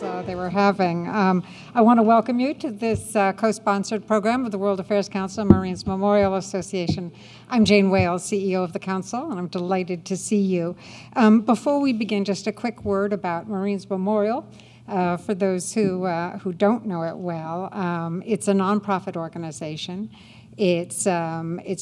conference they were having. I want to welcome you to this co-sponsored program of the World Affairs Council and Marines Memorial Association. I'm Jane Wales, CEO of the Council, and I'm delighted to see you. Before we begin, just a quick word about Marines Memorial. For those who don't know it well, it's a nonprofit organization. It's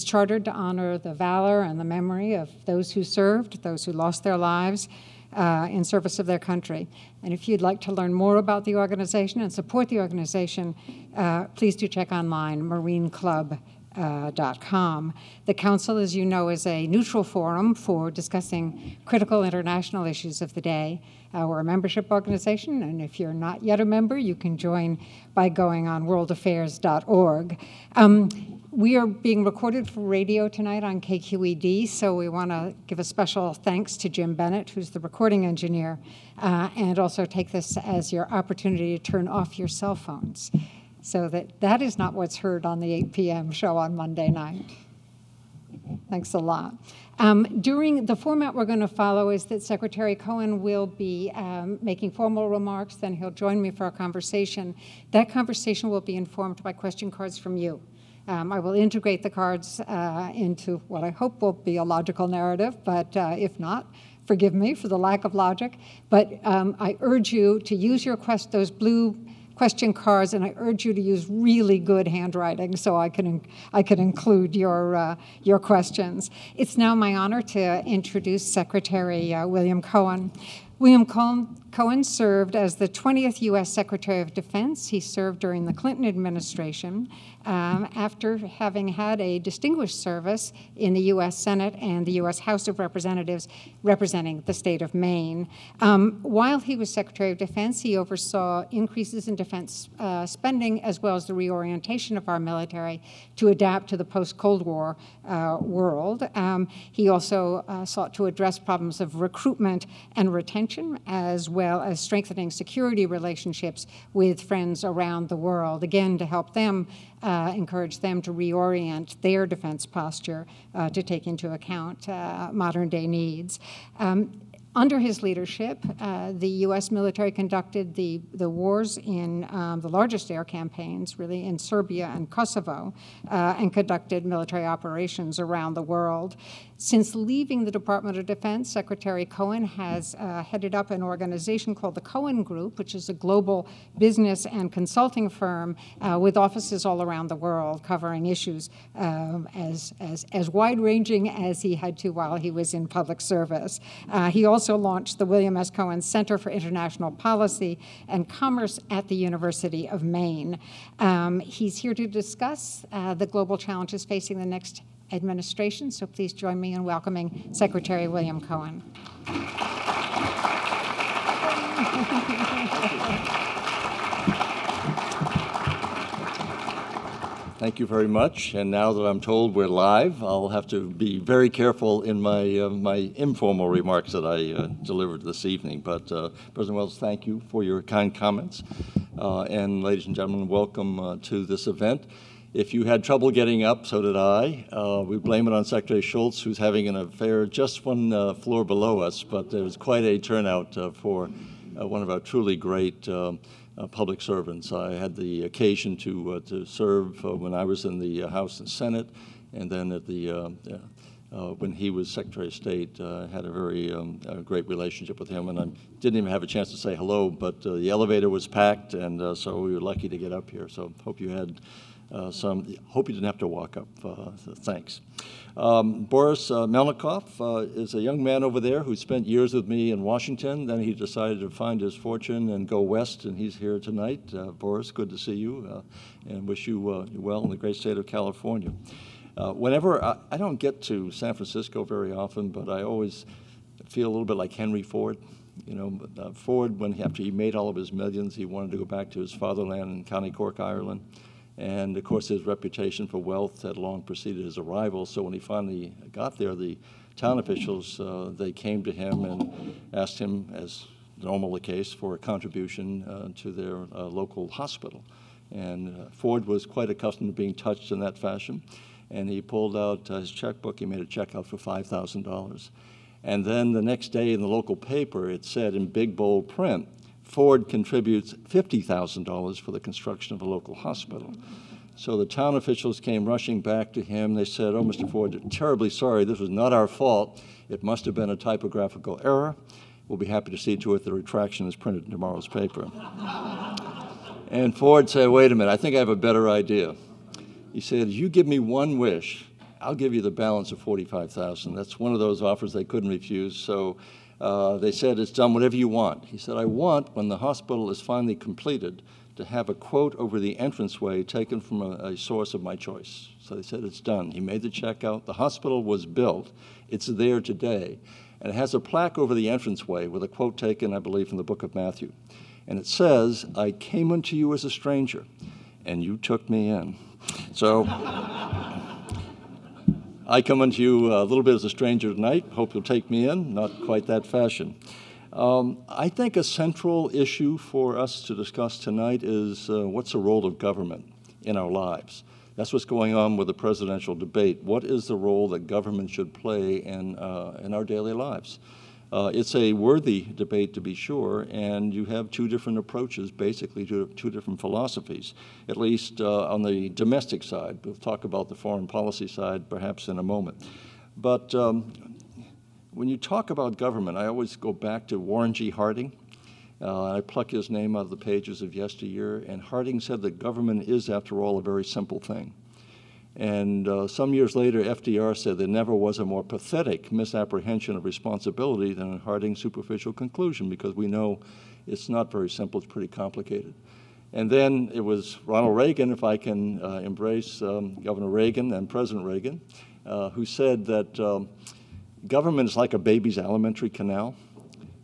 chartered to honor the valor and the memory of those who served, those who lost their lives in service of their country. And if you'd like to learn more about the organization and support the organization, please do check online, marineclub.com. The Council, as you know, is a neutral forum for discussing critical international issues of the day. We're a membership organization, and if you're not yet a member, you can join by going on worldaffairs.org. We are being recorded for radio tonight on KQED, so we want to give a special thanks to Jim Bennett, who's the recording engineer, and also take this as your opportunity to turn off your cell phones, so that is not what's heard on the 8 p.m. show on Monday night. Thanks a lot. During the format we're going to follow is that Secretary Cohen will be making formal remarks, then he'll join me for a conversation. That conversation will be informed by question cards from you. I will integrate the cards into what I hope will be a logical narrative, but if not, forgive me for the lack of logic. But I urge you to use your those blue question cards, and I urge you to use really good handwriting so I can include your questions. It's now my honor to introduce Secretary William Cohen. William Cohen served as the 20th U.S. Secretary of Defense. He served during the Clinton administration after having had a distinguished service in the U.S. Senate and the U.S. House of Representatives representing the state of Maine. While he was Secretary of Defense, he oversaw increases in defense spending as well as the reorientation of our military to adapt to the post-Cold War world. He also sought to address problems of recruitment and retention, as well as strengthening security relationships with friends around the world, again, to help them, encourage them to reorient their defense posture to take into account modern-day needs. Under his leadership, the U.S. military conducted the wars in the largest air campaigns, really, in Serbia and Kosovo, and conducted military operations around the world. Since leaving the Department of Defense, Secretary Cohen has headed up an organization called the Cohen Group, which is a global business and consulting firm with offices all around the world, covering issues as wide-ranging as he had to while he was in public service. He also launched the William S. Cohen Center for International Policy and Commerce at the University of Maine. He's here to discuss the global challenges facing the next administration, so please join me in welcoming Secretary William Cohen. Thank you very much, and now that I'm told we're live, I'll have to be very careful in my informal remarks that I delivered this evening. But President Welles, thank you for your kind comments, and ladies and gentlemen, welcome to this event. If you had trouble getting up, so did I. We blame it on Secretary Schultz, who's having an affair just one floor below us, but there was quite a turnout for one of our truly great public servants. I had the occasion to serve when I was in the House and Senate, and then at the when he was Secretary of State, had a very great relationship with him, and I didn't even have a chance to say hello. But the elevator was packed, and so we were lucky to get up here. So hope you had hope you didn't have to walk up. Thanks. Boris Melnikov is a young man over there who spent years with me in Washington. Then he decided to find his fortune and go west, and he's here tonight. Boris, good to see you, and wish you well in the great state of California. Whenever I don't get to San Francisco very often, but I always feel a little bit like Henry Ford. You know, Ford, after he made all of his millions, he wanted to go back to his fatherland in County Cork, Ireland. And, of course, his reputation for wealth had long preceded his arrival, so when he finally got there, the town officials, they came to him and asked him, as normal the case, for a contribution to their local hospital. And Ford was quite accustomed to being touched in that fashion, and he pulled out his checkbook. He made a check out for $5,000. And then the next day in the local paper, it said in big, bold print, Ford contributes $50,000 for the construction of a local hospital. So the town officials came rushing back to him. They said, "Oh, Mr. Ford, terribly sorry. This was not our fault. It must have been a typographical error. We'll be happy to see to it the retraction is printed in tomorrow's paper." And Ford said, "Wait a minute, I think I have a better idea." He said, "You give me one wish, I'll give you the balance of $45,000. That's one of those offers they couldn't refuse. So they said, "It's done, whatever you want." He said, "I want, when the hospital is finally completed, to have a quote over the entranceway taken from a source of my choice." So they said, "It's done." He made the check out. The hospital was built. It's there today. And it has a plaque over the entranceway with a quote taken, I believe, from the book of Matthew. And it says, "I came unto you as a stranger, and you took me in." So I come unto you a little bit as a stranger tonight. Hope you'll take me in. Not quite that fashion. I think a central issue for us to discuss tonight is what's the role of government in our lives? That's what's going on with the presidential debate. What is the role that government should play in our daily lives? It's a worthy debate, to be sure, and you have two different approaches, basically two different philosophies, at least on the domestic side. We'll talk about the foreign policy side perhaps in a moment. But when you talk about government, I always go back to Warren G. Harding. I pluck his name out of the pages of yesteryear, and Harding said that government is, after all, a very simple thing. And some years later, FDR said there never was a more pathetic misapprehension of responsibility than in Harding's superficial conclusion, because we know it's not very simple, it's pretty complicated. And then it was Ronald Reagan, if I can embrace Governor Reagan and President Reagan, who said that government is like a baby's alimentary canal.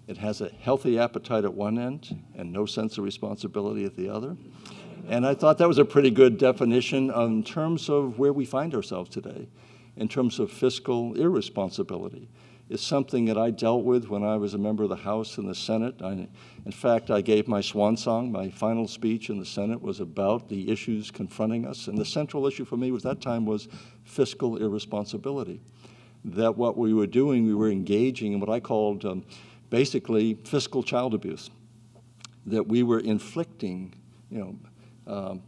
It has a healthy appetite at one end and no sense of responsibility at the other. And I thought that was a pretty good definition in terms of where we find ourselves today, in terms of fiscal irresponsibility. It's something that I dealt with when I was a member of the House and the Senate. In fact, I gave my swan song. My final speech in the Senate was about the issues confronting us. And the central issue for me was that time was fiscal irresponsibility. That what we were doing, we were engaging in what I called basically fiscal child abuse, that we were inflicting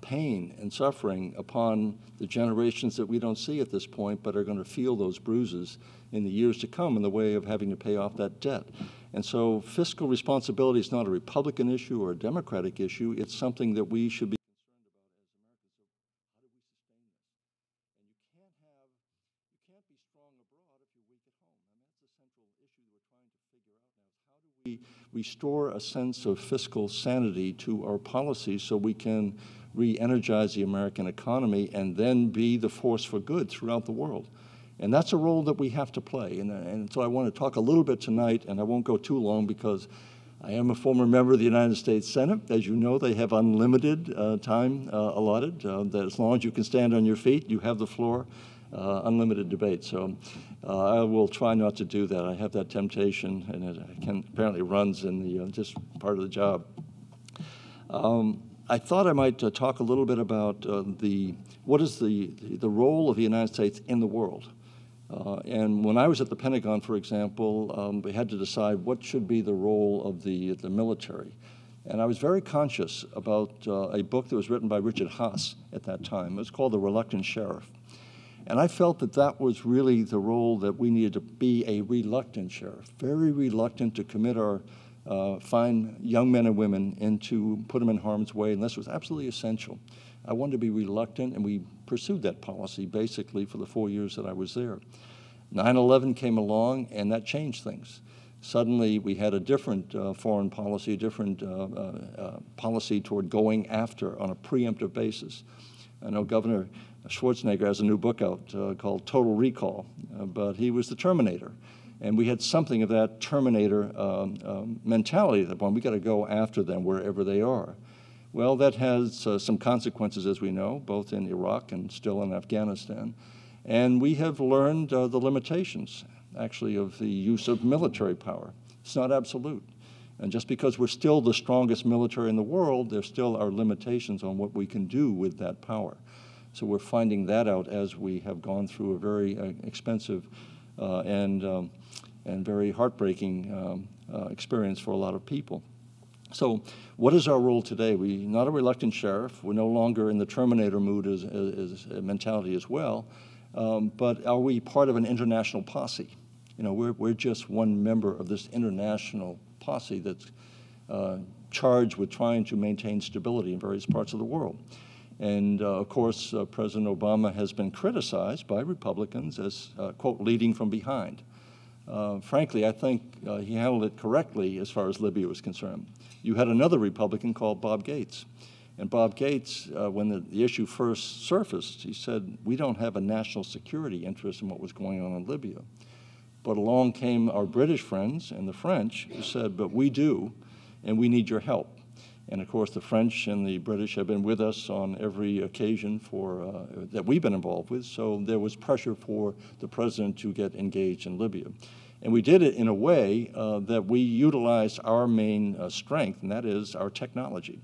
pain and suffering upon the generations that we don't see at this point but are going to feel those bruises in the years to come in the way of having to pay off that debt. And so fiscal responsibility is not a Republican issue or a Democratic issue. It's something that we should be restore a sense of fiscal sanity to our policies so we can re-energize the American economy and then be the force for good throughout the world. And that's a role that we have to play. And so I want to talk a little bit tonight, and I won't go too long because I am a former member of the United States Senate. As you know, they have unlimited time allotted, that as long as you can stand on your feet, you have the floor. Unlimited debate, so I will try not to do that. I have that temptation, and it apparently runs in the just part of the job. I thought I might talk a little bit about what is the role of the United States in the world. And when I was at the Pentagon, for example, we had to decide what should be the role of the military. And I was very conscious about a book that was written by Richard Haas at that time. It was called The Reluctant Sheriff. And I felt that that was really the role that we needed to be, a reluctant sheriff, very reluctant to commit our fine young men and women into, put them in harm's way unless it was absolutely essential. I wanted to be reluctant, and we pursued that policy basically for the 4 years that I was there. 9/11 came along, and that changed things. Suddenly we had a different foreign policy, a different policy toward going after on a preemptive basis. I know Governor Schwarzenegger has a new book out called Total Recall, but he was the Terminator. And we had something of that Terminator mentality at that point. We got to go after them wherever they are. Well, that has some consequences, as we know, both in Iraq and still in Afghanistan. And we have learned the limitations, actually, of the use of military power. It's not absolute. And just because we're still the strongest military in the world, there still are limitations on what we can do with that power. So we're finding that out as we have gone through a very expensive and very heartbreaking experience for a lot of people. So what is our role today? We're not a reluctant sheriff. We're no longer in the Terminator mood as mentality as well. But are we part of an international posse? You know, we're just one member of this international posse that's charged with trying to maintain stability in various parts of the world. And of course, President Obama has been criticized by Republicans as, quote, leading from behind. Frankly, I think he handled it correctly as far as Libya was concerned. You had another Republican called Bob Gates. And Bob Gates, when the issue first surfaced, he said, we don't have a national security interest in what was going on in Libya. But along came our British friends and the French who said, but we do, and we need your help. And of course, the French and the British have been with us on every occasion for, that we've been involved with, so there was pressure for the president to get engaged in Libya. And we did it in a way that we utilized our main strength, and that is our technology.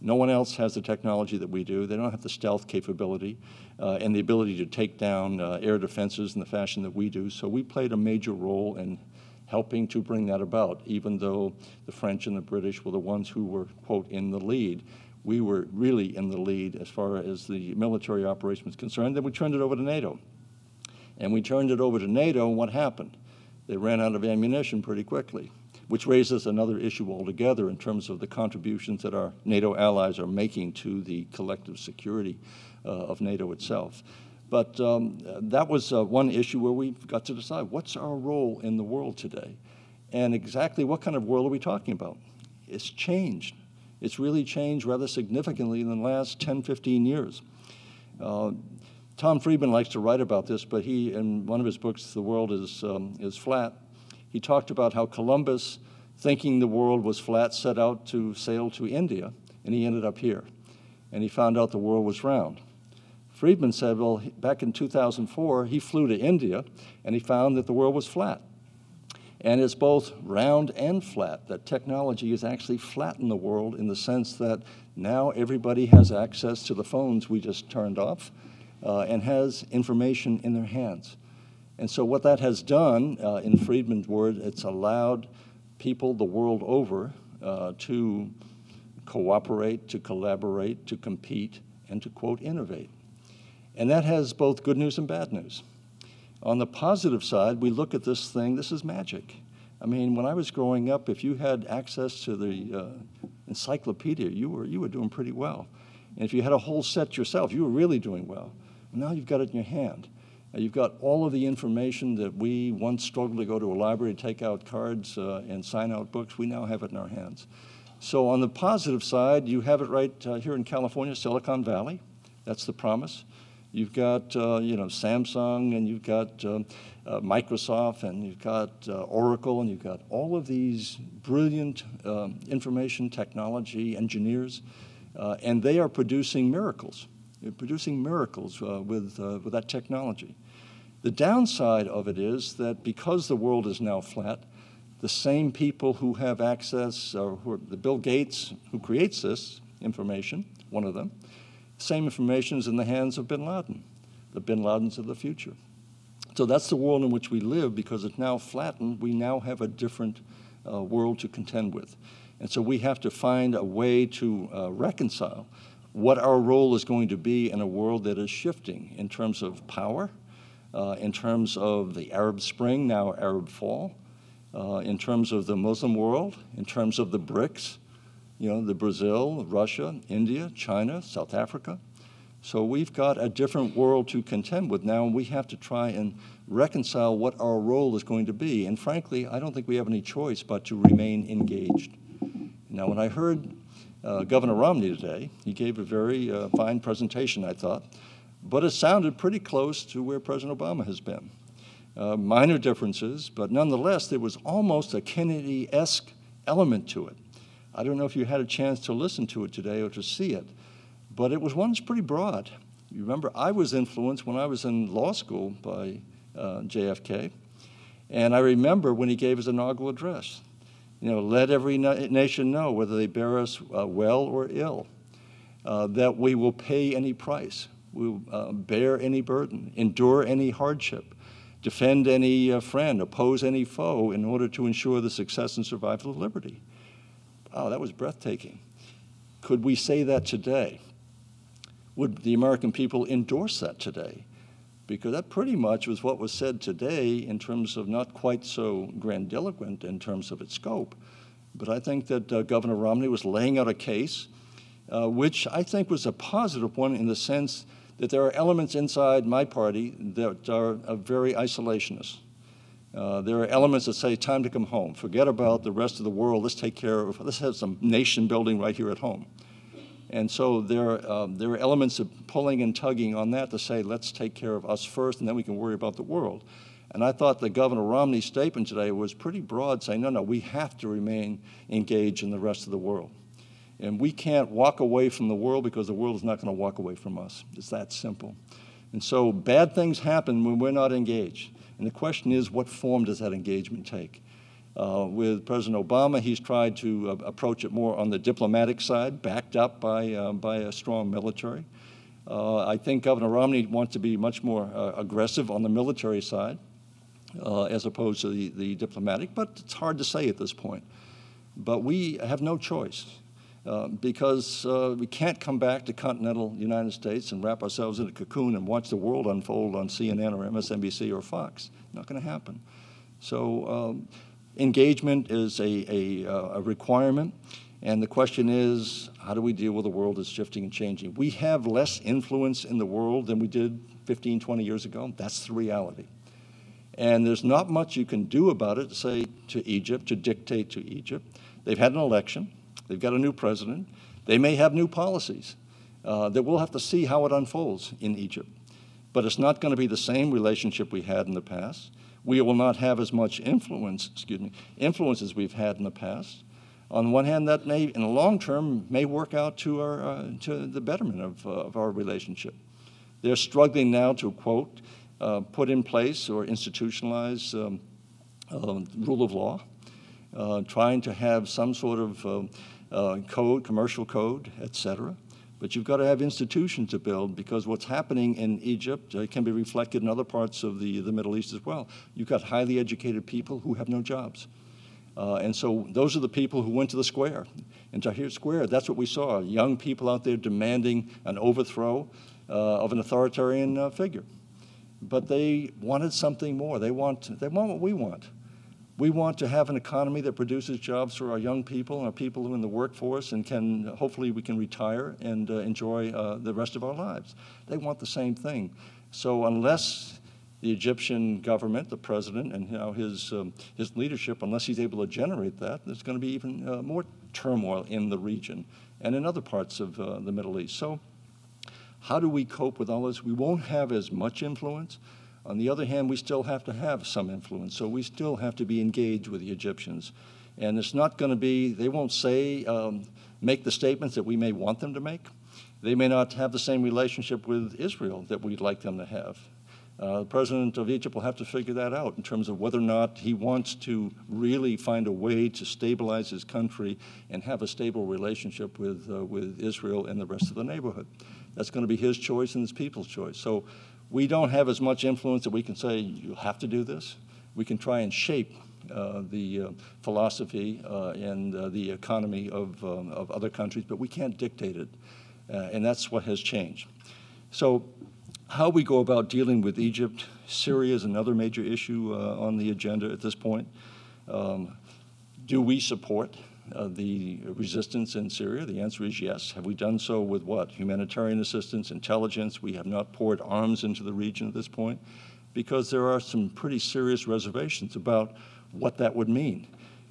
No one else has the technology that we do. They don't have the stealth capability and the ability to take down air defenses in the fashion that we do, so we played a major role in helping to bring that about, even though the French and the British were the ones who were, quote, in the lead. We were really in the lead as far as the military operation was concerned. Then we turned it over to NATO. And we turned it over to NATO, and what happened? They ran out of ammunition pretty quickly, which raises another issue altogether in terms of the contributions that our NATO allies are making to the collective security of NATO itself. But that was one issue where we've got to decide what's our role in the world today and exactly what kind of world are we talking about. It's changed. It's really changed rather significantly in the last 10, 15 years. Tom Friedman likes to write about this, but he, in one of his books, The World is Flat, he talked about how Columbus, thinking the world was flat, set out to sail to India, and he ended up here. And he found out the world was round. Friedman said, well, back in 2004, he flew to India, and he found that the world was flat. And it's both round and flat, that technology has actually flattened the world in the sense that now everybody has access to the phones we just turned off and has information in their hands. And so what that has done, in Friedman's word, it's allowed people the world over to cooperate, to collaborate, to compete, and to, quote, innovate. And that has both good news and bad news. On the positive side, we look at this thing, this is magic. I mean, when I was growing up, if you had access to the encyclopedia, you were doing pretty well. And if you had a whole set yourself, you were really doing well. Now you've got it in your hand. You've got all of the information that we once struggled to go to a library, take out cards and sign out books. We now have it in our hands. So on the positive side, you have it right here in California, Silicon Valley. That's the promise. You've got, you know, Samsung, and you've got Microsoft, and you've got Oracle, and you've got all of these brilliant information technology engineers, and they are producing miracles. They're producing miracles with that technology. The downside of it is that because the world is now flat, the same people who have access, who are the Bill Gates who creates this information, one of them, same information is in the hands of Bin Laden, the Bin Ladens of the future. So that's the world in which we live because it's now flattened. We now have a different world to contend with. And so we have to find a way to reconcile what our role is going to be in a world that is shifting in terms of power, in terms of the Arab Spring, now Arab Fall, in terms of the Muslim world, in terms of the BRICS, you know, the Brazil, Russia, India, China, South Africa. So we've got a different world to contend with now, and we have to try and reconcile what our role is going to be. And frankly, I don't think we have any choice but to remain engaged. Now, when I heard Governor Romney today, he gave a very fine presentation, I thought, but it sounded pretty close to where President Obama has been. Minor differences, but nonetheless, there was almost a Kennedy-esque element to it. I don't know if you had a chance to listen to it today or to see it, but it was one that's pretty broad. You remember, I was influenced when I was in law school by JFK, and I remember when he gave his inaugural address. You know, let every nation know, whether they bear us well or ill, that we will pay any price, we will bear any burden, endure any hardship, defend any friend, oppose any foe in order to ensure the success and survival of liberty. oh, that was breathtaking. Could we say that today? Would the American people endorse that today? Because that pretty much was what was said today in terms of not quite so grandiloquent in terms of its scope. But I think that Governor Romney was laying out a case, which I think was a positive one in the sense that there are elements inside my party that are very isolationist. There are elements that say, time to come home. Forget about the rest of the world. Let's take care of, let's have some nation building right here at home. And so there are elements of pulling and tugging on that to say, let's take care of us first, and then we can worry about the world. And I thought that Governor Romney's statement today was pretty broad, saying, no, no, we have to remain engaged in the rest of the world. And we can't walk away from the world because the world is not going to walk away from us. It's that simple. And so bad things happen when we're not engaged. And the question is, what form does that engagement take? With President Obama, he's tried to approach it more on the diplomatic side, backed up by a strong military. I think Governor Romney wants to be much more aggressive on the military side as opposed to the diplomatic, but it's hard to say at this point. But we have no choice because we can't come back to continental United States and wrap ourselves in a cocoon and watch the world unfold on CNN or MSNBC or Fox. Not going to happen. So. Engagement is a requirement, and the question is, how do we deal with the world that's shifting and changing? We have less influence in the world than we did 15, 20 years ago. That's the reality. And there's not much you can do about it, say, to Egypt, to dictate to Egypt. They've had an election. They've got a new president. They may have new policies that we'll have to see how it unfolds in Egypt. But it's not going to be the same relationship we had in the past. We will not have as much influence, influence as we've had in the past. On the one hand, that may, in the long term, may work out to our to the betterment of our relationship. They're struggling now to, quote, put in place or institutionalize rule of law, trying to have some sort of code, commercial code, et cetera. But you've got to have institutions to build, because what's happening in Egypt can be reflected in other parts of the Middle East as well. You've got highly educated people who have no jobs. And so those are the people who went to the square. And Tahrir Square, that's what we saw, young people out there demanding an overthrow of an authoritarian figure. But they wanted something more. They want what we want. We want to have an economy that produces jobs for our young people and our people who are in the workforce and can, hopefully we can retire and enjoy the rest of our lives. They want the same thing. So unless the Egyptian government, the president and now his leadership, unless he's able to generate that, there's going to be even more turmoil in the region and in other parts of the Middle East. So how do we cope with all this? We won't have as much influence. On the other hand, we still have to have some influence, so we still have to be engaged with the Egyptians. And it's not going to be, they won't say, make the statements that we may want them to make. They may not have the same relationship with Israel that we'd like them to have. The president of Egypt will have to figure that out in terms of whether or not he wants to really find a way to stabilize his country and have a stable relationship with Israel and the rest of the neighborhood. That's going to be his choice and his people's choice. So. We don't have as much influence that we can say, you have to do this. We can try and shape the philosophy and the economy of other countries, but we can't dictate it. And that's what has changed. So how we go about dealing with Egypt, Syria is another major issue on the agenda at this point. Do we support the resistance in Syria? The answer is yes. Have we done so with what? Humanitarian assistance, intelligence. We have not poured arms into the region at this point because there are some pretty serious reservations about what that would mean.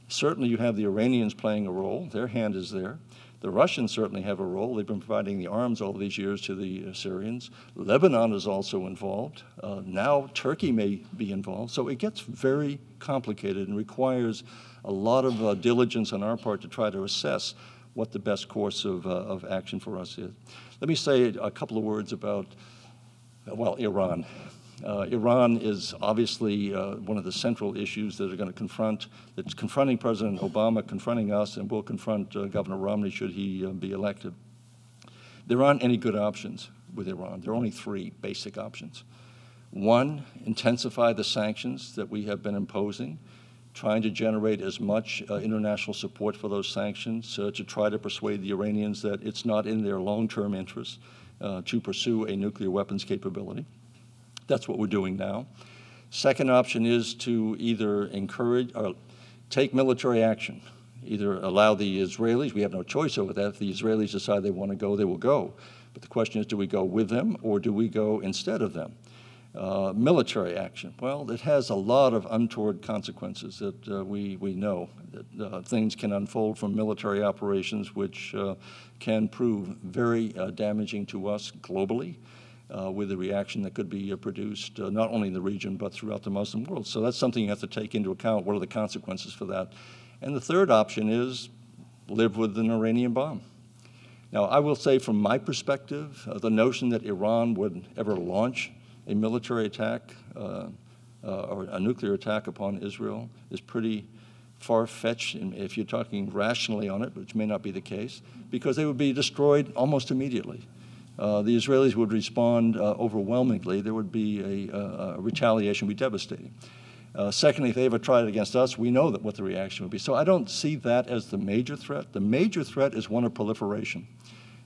Certainly you have the Iranians playing a role. Their hand is there. The Russians certainly have a role. They've been providing the arms all these years to the Syrians. Lebanon is also involved. Now Turkey may be involved. So it gets very complicated and requires a lot of diligence on our part to try to assess what the best course of action for us is. Let me say a couple of words about, well, Iran. Iran is obviously one of the central issues that are going to confront, that's confronting President Obama, confronting us, and will confront Governor Romney should he be elected. There aren't any good options with Iran. There are only three basic options. One, intensify the sanctions that we have been imposing trying to generate as much international support for those sanctions to try to persuade the Iranians that it's not in their long-term interest to pursue a nuclear weapons capability. That's what we're doing now. Second option is to either encourage or take military action, either allow the Israelis, we have no choice over that. If the Israelis decide they want to go, they will go. But the question is, do we go with them or do we go instead of them? Military action, well, it has a lot of untoward consequences that we know. That, things can unfold from military operations which can prove very damaging to us globally with the reaction that could be produced not only in the region but throughout the Muslim world. So that's something you have to take into account. What are the consequences for that? And the third option is live with an Iranian bomb. Now, I will say from my perspective, the notion that Iran would ever launch a military attack or a nuclear attack upon Israel is pretty far-fetched, if you're talking rationally on it, which may not be the case, because they would be destroyed almost immediately. The Israelis would respond overwhelmingly. There would be a retaliation would be devastating. Secondly, if they ever tried it against us, we know that what the reaction would be. So I don't see that as the major threat. The major threat is one of proliferation.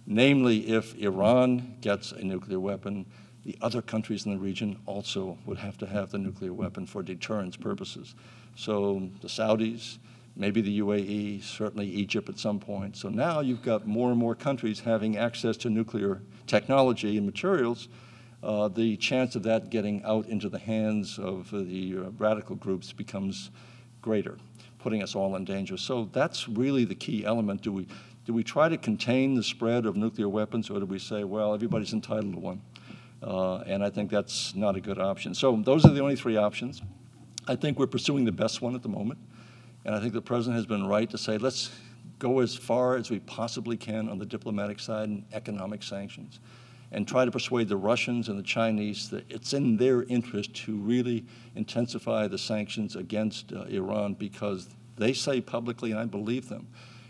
Namely, if Iran gets a nuclear weapon, the other countries in the region also would have to have the nuclear weapon for deterrence purposes. So the Saudis, maybe the UAE, certainly Egypt at some point. So now you've got more and more countries having access to nuclear technology and materials. The chance of that getting out into the hands of the radical groups becomes greater, putting us all in danger. So that's really the key element. Do we try to contain the spread of nuclear weapons, or do we say, well, everybody's entitled to one? And I think that's not a good option. So those are the only three options. I think we're pursuing the best one at the moment. And I think the president has been right to say, let's go as far as we possibly can on the diplomatic side and economic sanctions, and try to persuade the Russians and the Chinese that it's in their interest to really intensify the sanctions against Iran, because they say publicly, and I believe them,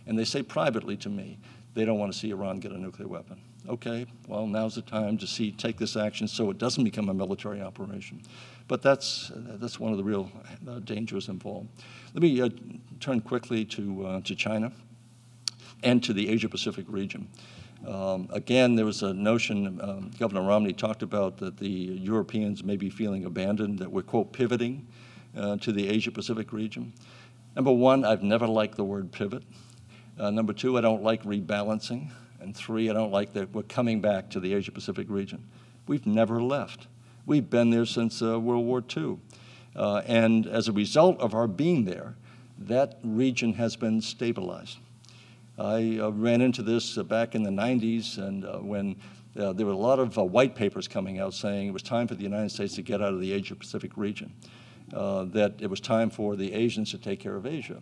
and they say privately to me, they don't want to see Iran get a nuclear weapon. Okay, well, now's the time to see, take this action so it doesn't become a military operation. But that's one of the real dangers involved. Let me turn quickly to China and to the Asia-Pacific region. Again, there was a notion, Governor Romney talked about, that the Europeans may be feeling abandoned, that we're, quote, pivoting to the Asia-Pacific region. Number one, I've never liked the word pivot. Number two, I don't like rebalancing. And three, I don't like that we're coming back to the Asia-Pacific region. We've never left. We've been there since World War II. And as a result of our being there, that region has been stabilized. I ran into this back in the 90s, and when there were a lot of white papers coming out saying it was time for the United States to get out of the Asia-Pacific region, that it was time for the Asians to take care of Asia.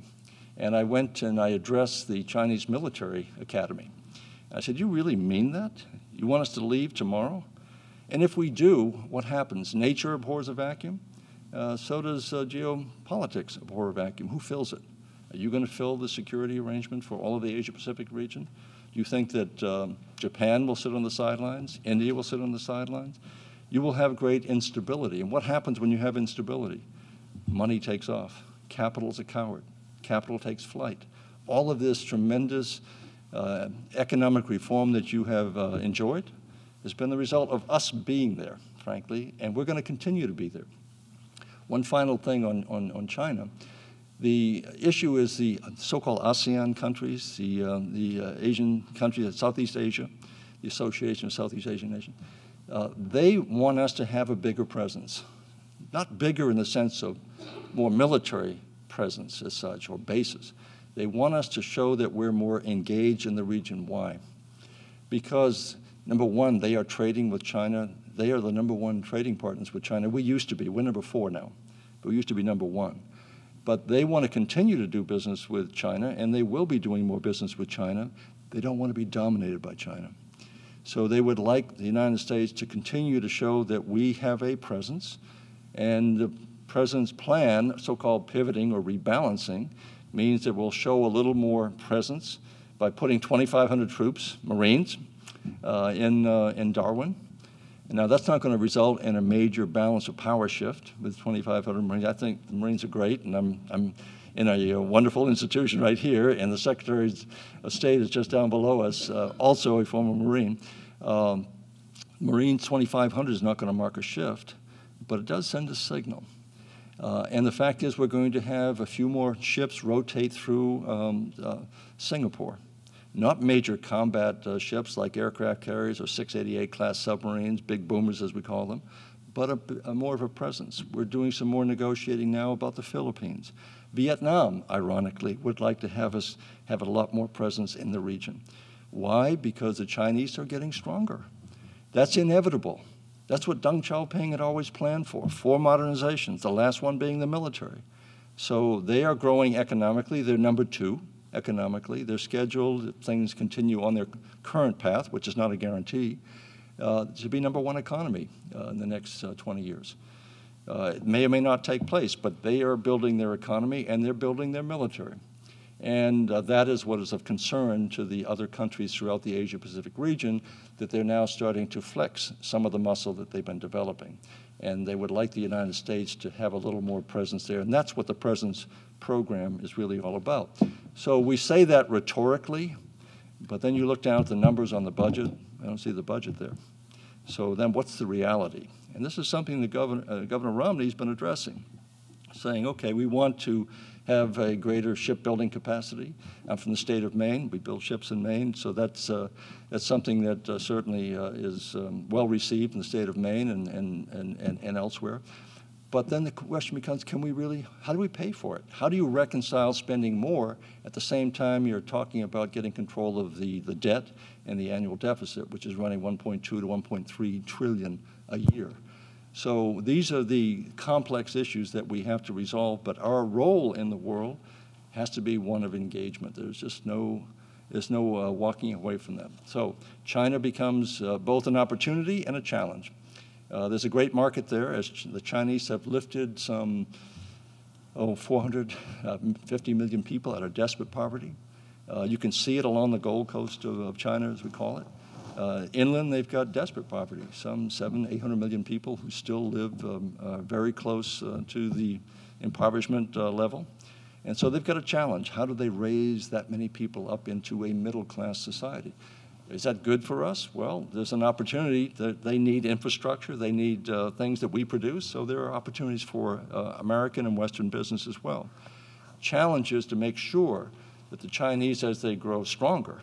And I went and I addressed the Chinese Military Academy. I said, you really mean that? You want us to leave tomorrow? And if we do, what happens? Nature abhors a vacuum. So does geopolitics abhor a vacuum. Who fills it? Are you going to fill the security arrangement for all of the Asia-Pacific region? Do you think that Japan will sit on the sidelines? India will sit on the sidelines? You will have great instability. And what happens when you have instability? Money takes off. Capital's a coward. Capital takes flight. All of this tremendous economic reform that you have enjoyed has been the result of us being there, frankly, and we're going to continue to be there. One final thing on China. The issue is the so-called ASEAN countries, the Asian countries, Southeast Asia, the Association of Southeast Asian Nations. They want us to have a bigger presence, not bigger in the sense of more military presence as such or bases. They want us to show that we're more engaged in the region. Why? Because, number one, they are trading with China. They are the number one trading partners with China. We used to be. We're number four now, but we used to be number one. But they want to continue to do business with China, and they will be doing more business with China. They don't want to be dominated by China. So they would like the United States to continue to show that we have a presence, and the president's plan, so-called pivoting or rebalancing, means that we'll show a little more presence by putting 2,500 troops, Marines, in Darwin, Now, that's not going to result in a major balance of power shift with 2,500 Marines. I think the Marines are great, and I'm in a wonderful institution right here, and the Secretary of State is just down below us, also a former Marine. Marine 2,500 is not going to mark a shift, but it does send a signal. And the fact is we're going to have a few more ships rotate through Singapore. Not major combat ships like aircraft carriers or 688-class submarines, big boomers as we call them, but a more of a presence. We're doing some more negotiating now about the Philippines. Vietnam, ironically, would like to have us have a lot more presence in the region. Why? Because the Chinese are getting stronger. That's inevitable. That's what Deng Xiaoping had always planned for, four modernizations, the last one being the military. So they are growing economically. They're number two economically. They're scheduled, if things continue on their current path, which is not a guarantee, to be number one economy in the next 20 years. It may or may not take place, but they are building their economy and they're building their military. And that is what is of concern to the other countries throughout the Asia-Pacific region, that they're now starting to flex some of the muscle that they've been developing. And they would like the United States to have a little more presence there. And that's what the presence program is really all about. So we say that rhetorically, but then you look down at the numbers on the budget. I don't see the budget there. So then what's the reality? And this is something that Governor Romney's been addressing, saying, okay, we want to have a greater shipbuilding capacity. I'm from the state of Maine. We build ships in Maine, so that's something that certainly is well received in the state of Maine and elsewhere. But then the question becomes, can we really, how do we pay for it? How do you reconcile spending more at the same time you're talking about getting control of the debt and the annual deficit, which is running 1.2 to 1.3 trillion a year? So these are the complex issues that we have to resolve, but our role in the world has to be one of engagement. There's just no walking away from that. So China becomes both an opportunity and a challenge. There's a great market there, as the Chinese have lifted some 450 million people out of desperate poverty. You can see it along the Gold Coast of China, as we call it. Inland, they've got desperate poverty, some 700–800 million people who still live very close to the impoverishment level. And so they've got a challenge. How do they raise that many people up into a middle-class society? Is that good for us? Well, there's an opportunity that they need infrastructure. They need things that we produce. So there are opportunities for American and Western business as well. Challenge is to make sure that the Chinese, as they grow stronger,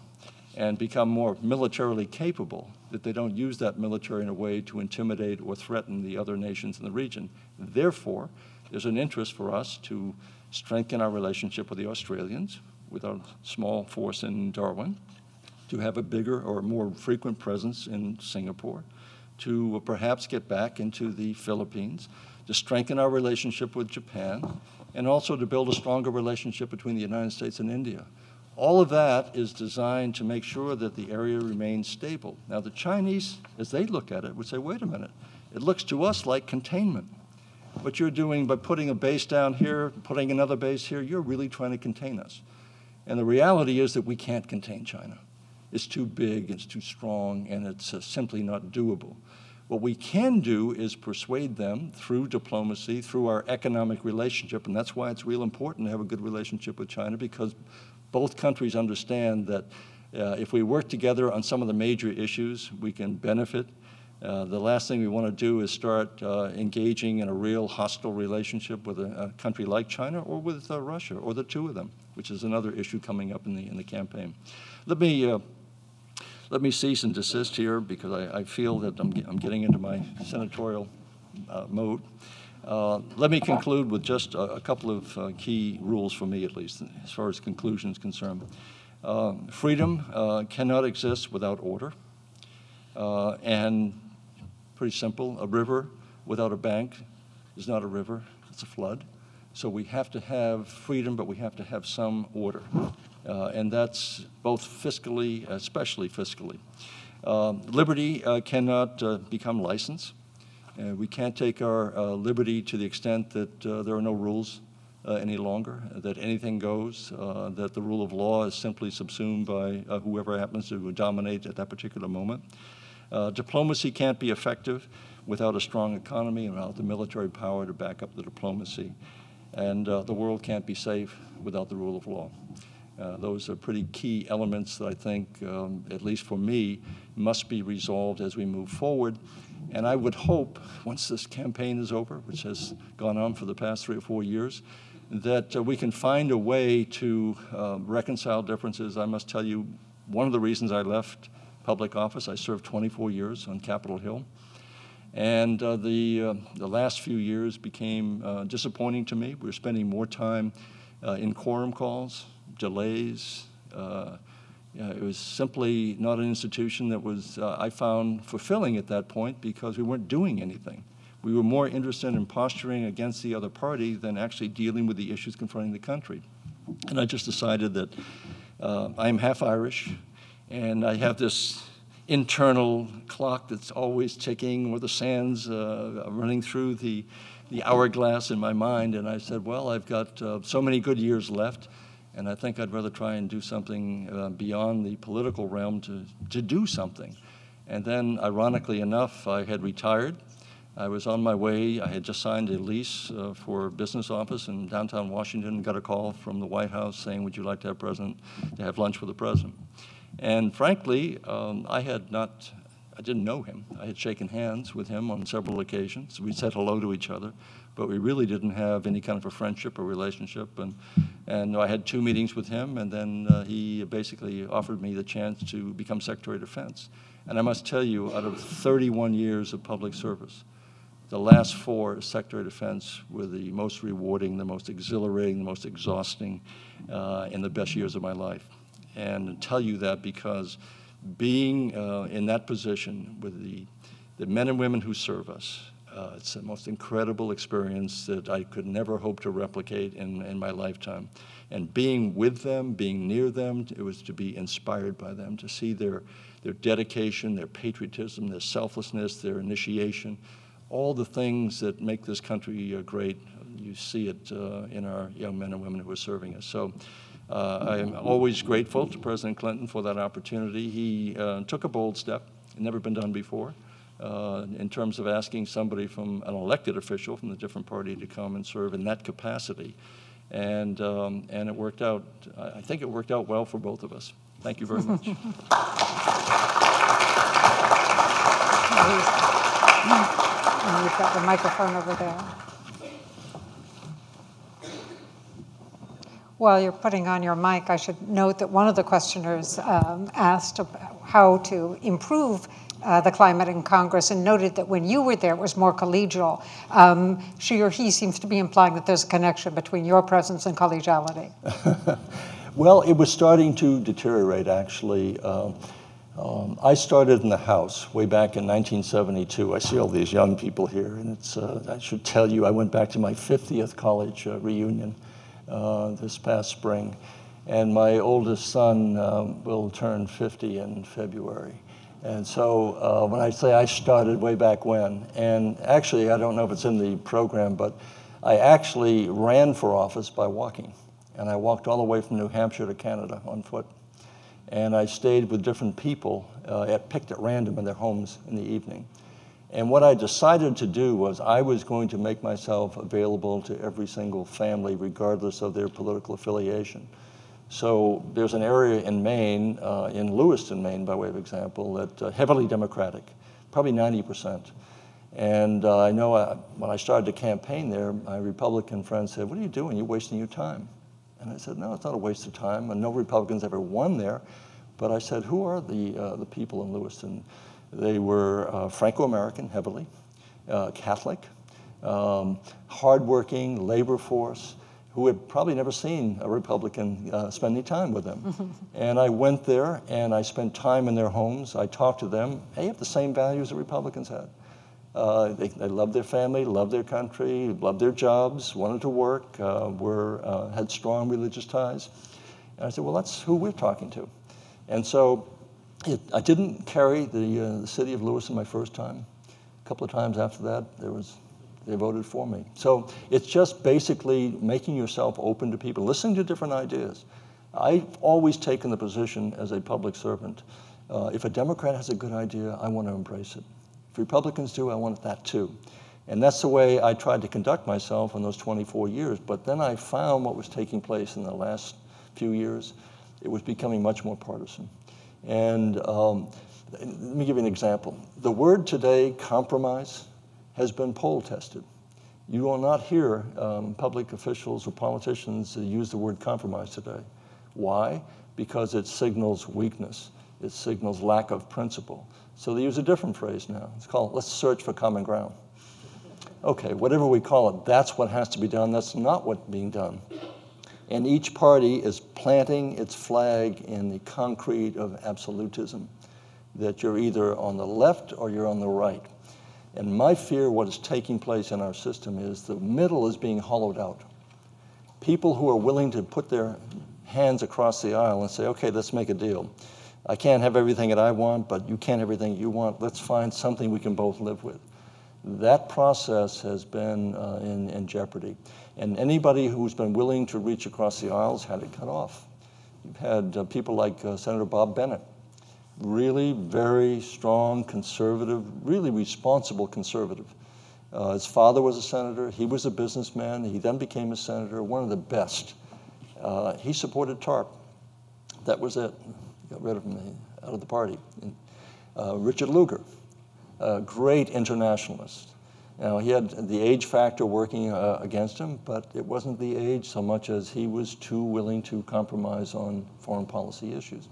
and become more militarily capable, that they don't use that military in a way to intimidate or threaten the other nations in the region. Therefore, there's an interest for us to strengthen our relationship with the Australians, with our small force in Darwin, to have a bigger or more frequent presence in Singapore, to perhaps get back into the Philippines, to strengthen our relationship with Japan, and also to build a stronger relationship between the United States and India. All of that is designed to make sure that the area remains stable. Now, the Chinese, as they look at it, would say, wait a minute, it looks to us like containment. What you're doing by putting a base down here, putting another base here, you're really trying to contain us. And the reality is that we can't contain China. It's too big, it's too strong, and it's simply not doable. What we can do is persuade them through diplomacy, through our economic relationship, and that's why it's real important to have a good relationship with China, because both countries understand that if we work together on some of the major issues, we can benefit. The last thing we want to do is start engaging in a real hostile relationship with a country like China or with Russia, or the two of them, which is another issue coming up in the campaign. Let me cease and desist here, because I feel that I'm getting into my senatorial mode. Let me conclude with just a couple of key rules for me, at least, as far as conclusion is concerned. Freedom cannot exist without order. And pretty simple, a river without a bank is not a river, it's a flood. So we have to have freedom, but we have to have some order. And that's both fiscally, especially fiscally. Liberty cannot become license. We can't take our liberty to the extent that there are no rules any longer, that anything goes, that the rule of law is simply subsumed by whoever happens to dominate at that particular moment. Diplomacy can't be effective without a strong economy and without the military power to back up the diplomacy. And the world can't be safe without the rule of law. Those are pretty key elements that I think, at least for me, must be resolved as we move forward. And I would hope, once this campaign is over, which has gone on for the past 3 or 4 years, that we can find a way to reconcile differences. I must tell you, one of the reasons I left public office, I served 24 years on Capitol Hill. And the last few years became disappointing to me. We were spending more time in quorum calls, delays. It was simply not an institution that was, I found, fulfilling at that point because we weren't doing anything. We were more interested in posturing against the other party than actually dealing with the issues confronting the country. And I just decided that I'm half Irish, and I have this internal clock that's always ticking, or the sands running through the hourglass in my mind. And I said, well, I've got so many good years left, and I think I'd rather try and do something beyond the political realm to do something. And then, ironically enough, I had retired. I was on my way. I had just signed a lease for a business office in downtown Washington and got a call from the White House saying, would you like to have lunch with the president? And frankly, I didn't know him. I had shaken hands with him on several occasions. We said hello to each other, but we really didn't have any kind of a friendship or relationship. And I had 2 meetings with him, and then he basically offered me the chance to become Secretary of Defense. And I must tell you, out of 31 years of public service, the last 4 as Secretary of Defense were the most rewarding, the most exhilarating, the most exhausting, and the best years of my life. And I tell you that because being in that position with the men and women who serve us, it's the most incredible experience that I could never hope to replicate in my lifetime. And being with them, being near them, it was to be inspired by them, to see their dedication, their patriotism, their selflessness, their initiation, all the things that make this country great. You see it in our young men and women who are serving us. So. I am always grateful to President Clinton for that opportunity. He took a bold step, never been done before, in terms of asking somebody from an elected official from a different party to come and serve in that capacity. And it worked out, I think it worked out well for both of us. Thank you very much. And we've got the microphone over there. While you're putting on your mic, I should note that one of the questioners asked about how to improve the climate in Congress and noted that when you were there, it was more collegial. She or he seems to be implying that there's a connection between your presence and collegiality. Well, it was starting to deteriorate, actually. I started in the House way back in 1972. I see all these young people here, and it's, I should tell you, I went back to my 50th college reunion. This past spring, and my oldest son will turn 50 in February. And so when I say I started way back when, and actually I don't know if it's in the program, but I actually ran for office by walking. And I walked all the way from New Hampshire to Canada on foot. And I stayed with different people picked at random in their homes in the evening. And what I decided to do was I was going to make myself available to every single family, regardless of their political affiliation. So there's an area in Maine, in Lewiston, Maine, by way of example, that heavily Democratic, probably 90%. And I know when I started to campaign there, my Republican friends said, what are you doing? You're wasting your time. And I said, no, it's not a waste of time. And no Republicans ever won there. But I said, who are the people in Lewiston? They were Franco-American heavily, Catholic, hardworking labor force who had probably never seen a Republican spend any time with them. And I went there and I spent time in their homes. I talked to them. They have the same values that Republicans had. They loved their family, loved their country, loved their jobs, wanted to work, had strong religious ties. And I said, well, that's who we're talking to. And so I didn't carry the city of Lewiston my first time. A couple of times after that, they voted for me. So it's just basically making yourself open to people, listening to different ideas. I've always taken the position as a public servant If a Democrat has a good idea, I want to embrace it. If Republicans do, I want that too. And that's the way I tried to conduct myself in those 24 years. But then I found what was taking place in the last few years. It was becoming much more partisan. And let me give you an example. The word today, compromise, has been poll tested. You will not hear public officials or politicians use the word compromise today. Why? Because it signals weakness. It signals lack of principle. So they use a different phrase now. It's called, let's search for common ground. Okay, whatever we call it, that's what has to be done. That's not what's being done. And each party is planting its flag in the concrete of absolutism, that you're either on the left or you're on the right. And my fear, what is taking place in our system is the middle is being hollowed out. People who are willing to put their hands across the aisle and say, okay, let's make a deal. I can't have everything that I want, but you can't have everything you want. Let's find something we can both live with. That process has been in jeopardy. And anybody who's been willing to reach across the aisles had it cut off. You've had people like Senator Bob Bennett, really very strong conservative, really responsible conservative. His father was a senator. He was a businessman. He then became a senator, one of the best. He supported TARP. That was it. Got rid of him out of the party. And, Richard Lugar. A great internationalist. Now, he had the age factor working against him, but it wasn't the age so much as he was too willing to compromise on foreign policy issues.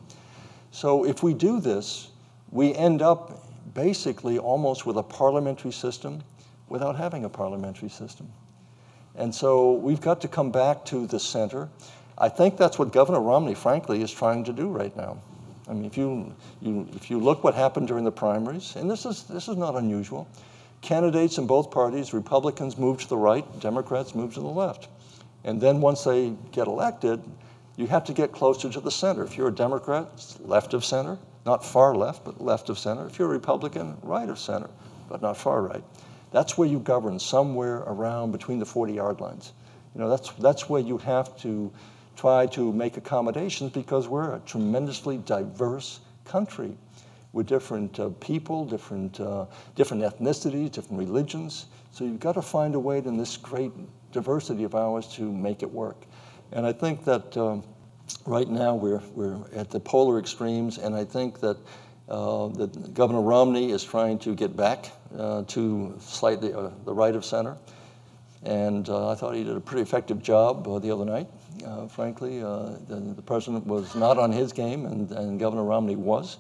So if we do this, we end up basically almost with a parliamentary system without having a parliamentary system. And so we've got to come back to the center. I think that's what Governor Romney, frankly, is trying to do right now. I mean, if you look what happened during the primaries, and this is not unusual, candidates in both parties, Republicans move to the right, Democrats move to the left. And then once they get elected, you have to get closer to the center. If you're a Democrat, it's left of center, not far left, but left of center. If you're a Republican, right of center, but not far right. That's where you govern, somewhere around between the 40-yard lines. You know, that's where you have to try to make accommodations because we're a tremendously diverse country with different people, different ethnicities, different religions. So you've got to find a way in this great diversity of ours to make it work. And I think that right now we're at the polar extremes, and I think that, that Governor Romney is trying to get back to slightly the right of center. And I thought he did a pretty effective job the other night. Frankly, the president was not on his game, and Governor Romney was.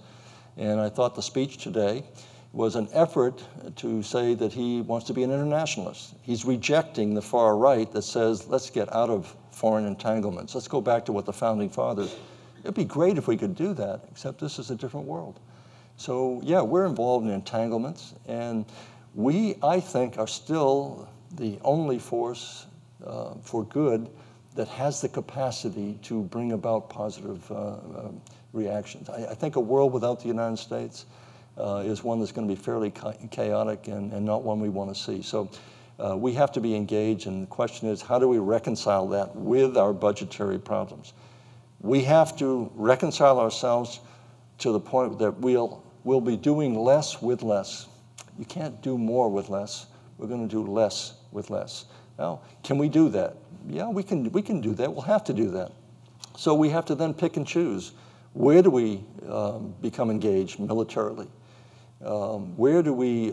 And I thought the speech today was an effort to say that he wants to be an internationalist. He's rejecting the far right that says, let's get out of foreign entanglements. Let's go back to what the Founding Fathers. It'd be great if we could do that, except this is a different world. So yeah, we're involved in entanglements. And we, I think, are still the only force for good that has the capacity to bring about positive reactions. I think a world without the United States is one that's going to be fairly chaotic and not one we want to see. So we have to be engaged, and the question is, how do we reconcile that with our budgetary problems? We have to reconcile ourselves to the point that we'll be doing less with less. You can't do more with less. We're going to do less with less. Now, can we do that? Yeah, we can do that. We'll have to do that. So we have to then pick and choose. Where do we become engaged militarily? Where do we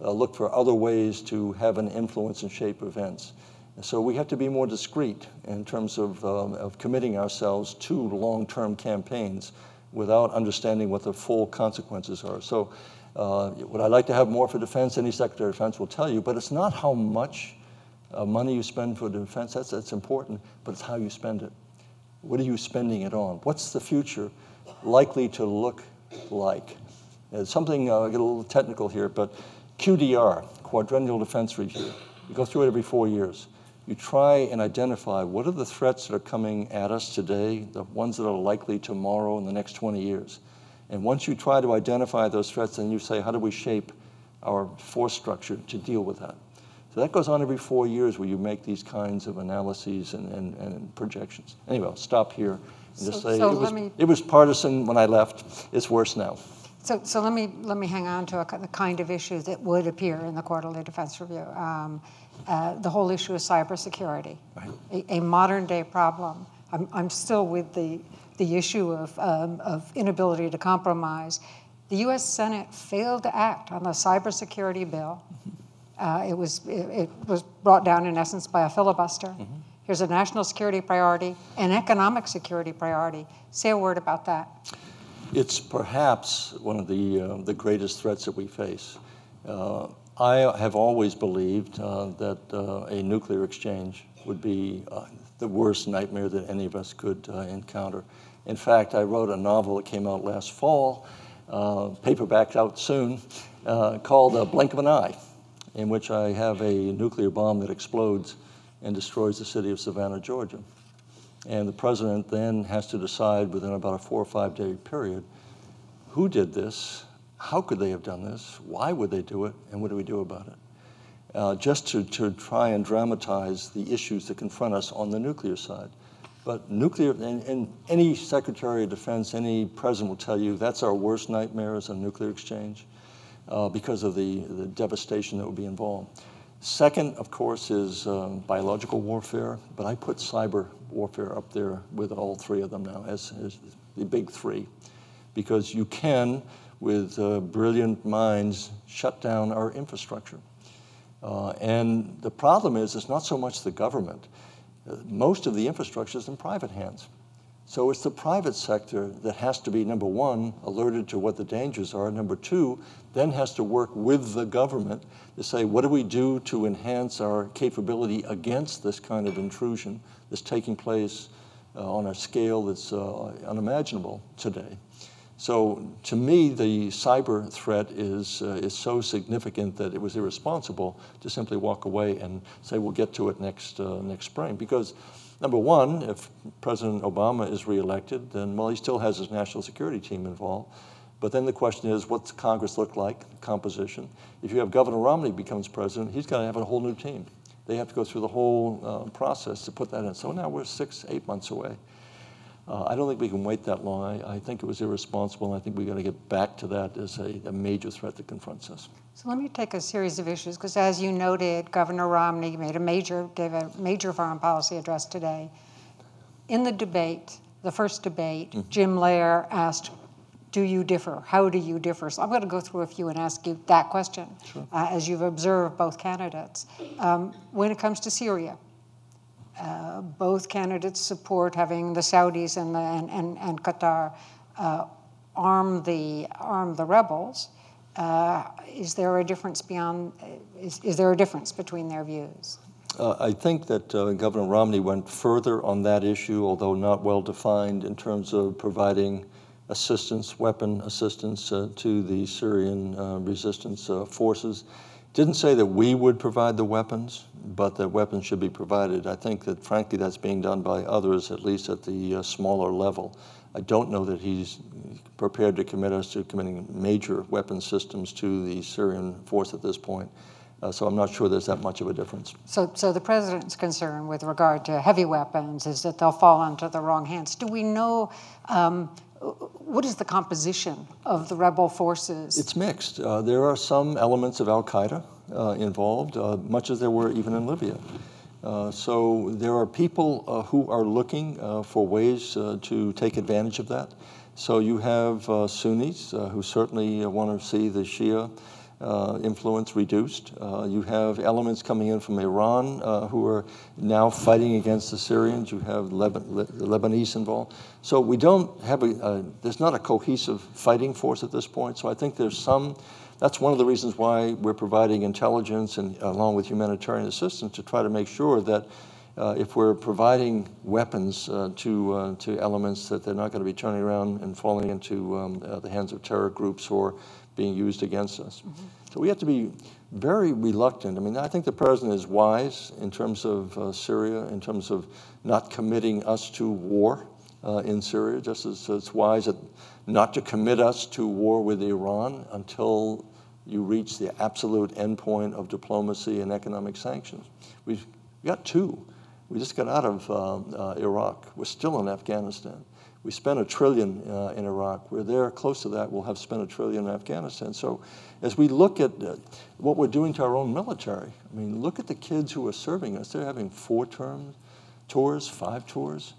look for other ways to have an influence and shape events? And so we have to be more discreet in terms of committing ourselves to long-term campaigns without understanding what the full consequences are. So would I like to have more for defense? Any Secretary of Defense will tell you, but it's not how much money you spend for defense, that's important, but it's how you spend it. What are you spending it on? What's the future likely to look like? It's something, I get a little technical here, but QDR, Quadrennial Defense Review. You go through it every 4 years. You try and identify what are the threats that are coming at us today, the ones that are likely tomorrow in the next 20 years. And once you try to identify those threats, then you say, how do we shape our force structure to deal with that? So that goes on every 4 years where you make these kinds of analyses and projections. Anyway, I'll stop here Just so, say so it was partisan when I left. It's worse now. So let me hang on to the kind of issue that would appear in the Quarterly Defense Review. The whole issue of cybersecurity, right. A modern-day problem. I'm still with the issue of inability to compromise. The U.S. Senate failed to act on the cybersecurity bill. It was brought down, in essence, by a filibuster. Mm-hmm. Here's a national security priority, an economic security priority. Say a word about that. It's perhaps one of the greatest threats that we face. I have always believed that a nuclear exchange would be the worst nightmare that any of us could encounter. In fact, I wrote a novel that came out last fall, paperbacked out soon, called A Blink of an Eye, in which I have a nuclear bomb that explodes and destroys the city of Savannah, Georgia. And the president then has to decide within about a 4 or 5 day period, who did this? How could they have done this? Why would they do it? And what do we do about it? Just to try and dramatize the issues that confront us on the nuclear side. But nuclear, and any Secretary of Defense, any president will tell you that's our worst nightmare is a nuclear exchange because of the devastation that would be involved. Second, of course, is biological warfare, but I put cyber warfare up there with all three of them now as the big three, because you can, with brilliant minds, shut down our infrastructure. And the problem is it's not so much the government. Most of the infrastructure is in private hands. So it's the private sector that has to be, number one, alerted to what the dangers are. Number two, then has to work with the government to say, what do we do to enhance our capability against this kind of intrusion that's taking place on a scale that's unimaginable today? So to me, the cyber threat is so significant that it was irresponsible to simply walk away and say, we'll get to it next spring. Because number one, if President Obama is reelected, then, well, he still has his national security team involved. But then the question is, what's Congress look like, composition? If you have Governor Romney becomes president, he's got to have a whole new team. They have to go through the whole process to put that in. So now we're 6, 8 months away. I don't think we can wait that long. I think it was irresponsible, and I think we've got to get back to that as a major threat that confronts us. So let me take a series of issues, because as you noted, Governor Romney gave a major foreign policy address today. In the debate, the first debate, mm-hmm. Jim Layer asked, do you differ? How do you differ? So I'm going to go through a few and ask you that question, sure. As you've observed both candidates. When it comes to Syria, both candidates support having the Saudis and Qatar arm the rebels. Is there a difference between their views? I think that Governor Romney went further on that issue, although not well defined in terms of providing assistance, weapon assistance to the Syrian resistance forces. Didn't say that we would provide the weapons, but that weapons should be provided. I think that, frankly, that's being done by others, at least at the smaller level. I don't know that he's prepared to commit us to committing major weapon systems to the Syrian force at this point. So I'm not sure there's that much of a difference. So the president's concern with regard to heavy weapons is that they'll fall into the wrong hands. Do we know what is the composition of the rebel forces? It's mixed. There are some elements of al-Qaeda involved, much as there were even in Libya. So there are people who are looking for ways to take advantage of that. So you have Sunnis who certainly want to see the Shia influence reduced. You have elements coming in from Iran who are now fighting against the Syrians. You have Lebanese involved. So we don't have there's not a cohesive fighting force at this point. So I think there's some, that's one of the reasons why we're providing intelligence and along with humanitarian assistance to try to make sure that if we're providing weapons to elements, that they're not going to be turning around and falling into the hands of terror groups or being used against us. Mm-hmm. So we have to be very reluctant. I mean, I think the president is wise in terms of Syria, in terms of not committing us to war in Syria, just as it's wise not to commit us to war with Iran until you reach the absolute end point of diplomacy and economic sanctions. We've got two. We just got out of Iraq. We're still in Afghanistan. We spent $1 trillion in Iraq. We're there close to that. We'll have spent $1 trillion in Afghanistan. So as we look at what we're doing to our own military, I mean, look at the kids who are serving us. They're having 4-term tours, 5 tours.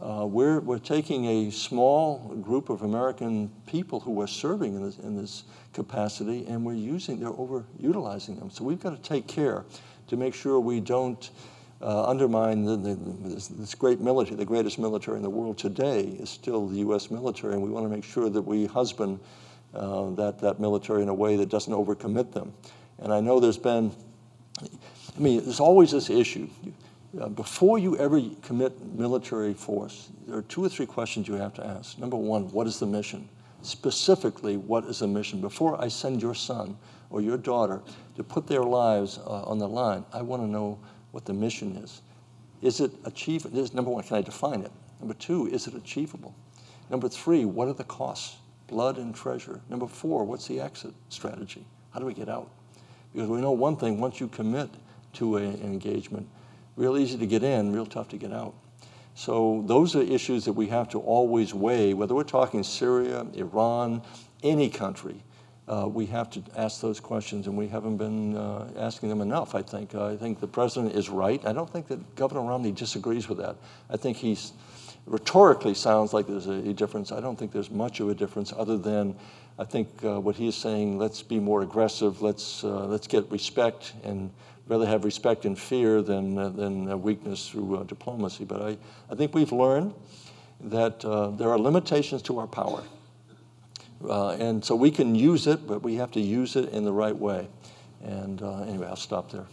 We're taking a small group of American people who are serving in this capacity, and we're they're overutilizing them. So we've got to take care to make sure we don't undermine this great military. The greatest military in the world today is still the U.S. military, and we want to make sure that we husband that military in a way that doesn't overcommit them. And I know there's been, I mean, there's always this issue. Before you ever commit military force, there are 2 or 3 questions you have to ask. Number one, what is the mission? Specifically, what is the mission? Before I send your son or your daughter to put their lives on the line, I want to know what the mission is. Is it achievable? Number one, can I define it? Number two, is it achievable? Number three, what are the costs? Blood and treasure. Number four, what's the exit strategy? How do we get out? Because we know one thing, once you commit to an engagement, real easy to get in, real tough to get out. So those are issues that we have to always weigh, whether we're talking Syria, Iran, any country. We have to ask those questions, and we haven't been asking them enough, I think. I think the president is right. I don't think that Governor Romney disagrees with that. I think he rhetorically sounds like there's a difference. I don't think there's much of a difference other than I think what he is saying, let's be more aggressive, let's get respect, and rather have respect and fear than weakness through diplomacy. But I think we've learned that there are limitations to our power. And so we can use it, but we have to use it in the right way. And anyway, I'll stop there.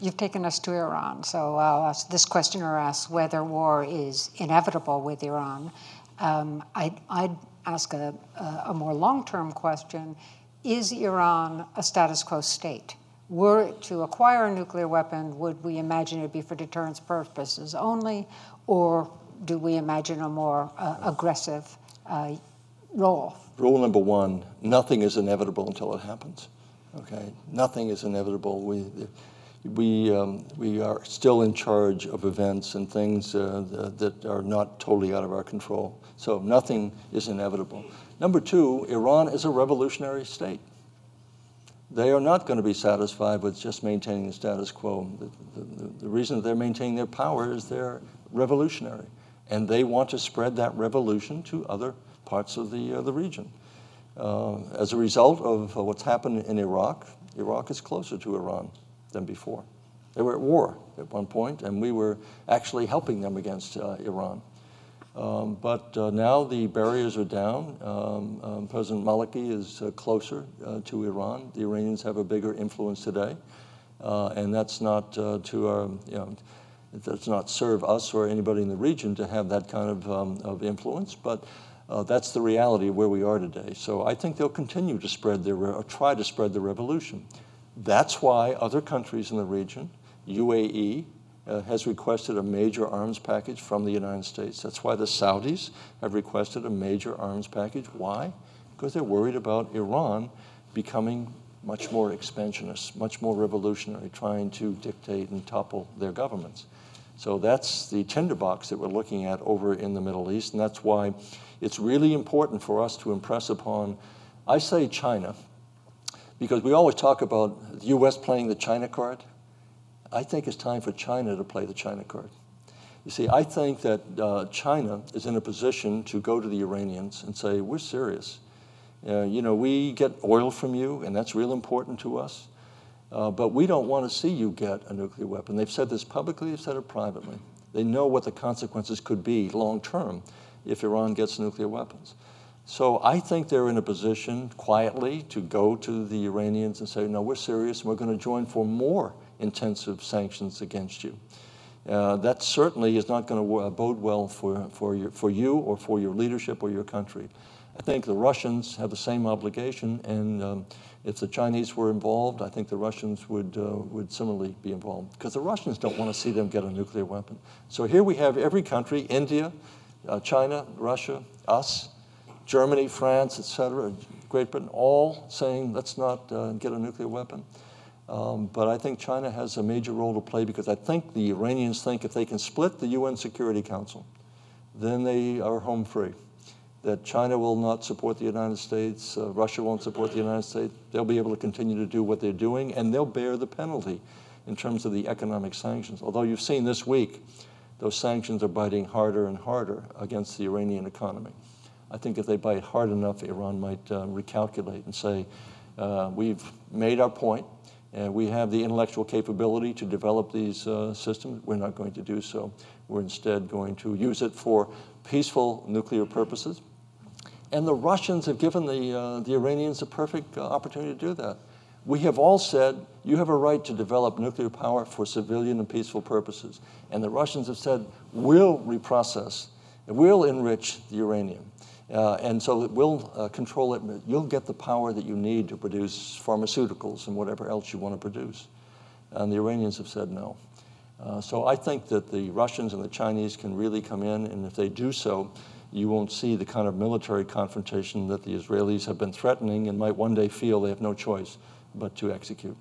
You've taken us to Iran, so I'll ask this questioner asks whether war is inevitable with Iran. I'd ask a more long-term question. Is Iran a status quo state? Were it to acquire a nuclear weapon, would we imagine it be for deterrence purposes only, or do we imagine a more aggressive role? Rule number one, nothing is inevitable until it happens, okay? Nothing is inevitable. We are still in charge of events and things that are not totally out of our control. So nothing is inevitable. Number two, Iran is a revolutionary state. They are not going to be satisfied with just maintaining the status quo. The reason that they're maintaining their power is they're revolutionary, and they want to spread that revolution to other parts of the region. As a result of what's happened in Iraq, Iraq is closer to Iran than before. They were at war at one point, and we were actually helping them against Iran. But now the barriers are down. President Maliki is closer to Iran. The Iranians have a bigger influence today, and that's not to our, it does not serve us or anybody in the region to have that kind of influence. But that's the reality of where we are today. So I think they'll continue to spread or try to spread the revolution. That's why other countries in the region, UAE, has requested a major arms package from the United States. That's why the Saudis have requested a major arms package. Why? Because they're worried about Iran becoming much more expansionist, much more revolutionary, trying to dictate and topple their governments. So that's the tinderbox that we're looking at over in the Middle East, and that's why it's really important for us to impress upon, I say China, because we always talk about the U.S. playing the China card. I think it's time for China to play the China card. You see, I think that China is in a position to go to the Iranians and say, we're serious. We get oil from you, and that's real important to us. But we don't want to see you get a nuclear weapon. They've said this publicly, they've said it privately. They know what the consequences could be long term if Iran gets nuclear weapons. So I think they're in a position quietly to go to the Iranians and say, no, we're serious, and we're going to join for more intensive sanctions against you. That certainly is not going to bode well for you or for your leadership or your country. I think the Russians have the same obligation, and if the Chinese were involved, I think the Russians would similarly be involved, because the Russians don't want to see them get a nuclear weapon. So here we have every country, India, China, Russia, us, Germany, France, etc., Great Britain, all saying let's not get a nuclear weapon. But I think China has a major role to play, because I think the Iranians think if they can split the UN Security Council, then they are home free. That China will not support the United States, Russia won't support the United States, they'll be able to continue to do what they're doing, and they'll bear the penalty in terms of the economic sanctions. Although you've seen this week, those sanctions are biting harder and harder against the Iranian economy. I think if they bite hard enough, Iran might recalculate and say, we've made our point, and we have the intellectual capability to develop these systems. We're not going to do so. We're instead going to use it for peaceful nuclear purposes. And the Russians have given the Iranians a perfect opportunity to do that. We have all said, you have a right to develop nuclear power for civilian and peaceful purposes. And the Russians have said, we'll reprocess, and we'll enrich the uranium. And so it will control it. You'll get the power that you need to produce pharmaceuticals and whatever else you want to produce. And the Iranians have said no. So I think that the Russians and the Chinese can really come in, and if they do so, you won't see the kind of military confrontation that the Israelis have been threatening and might one day feel they have no choice but to execute.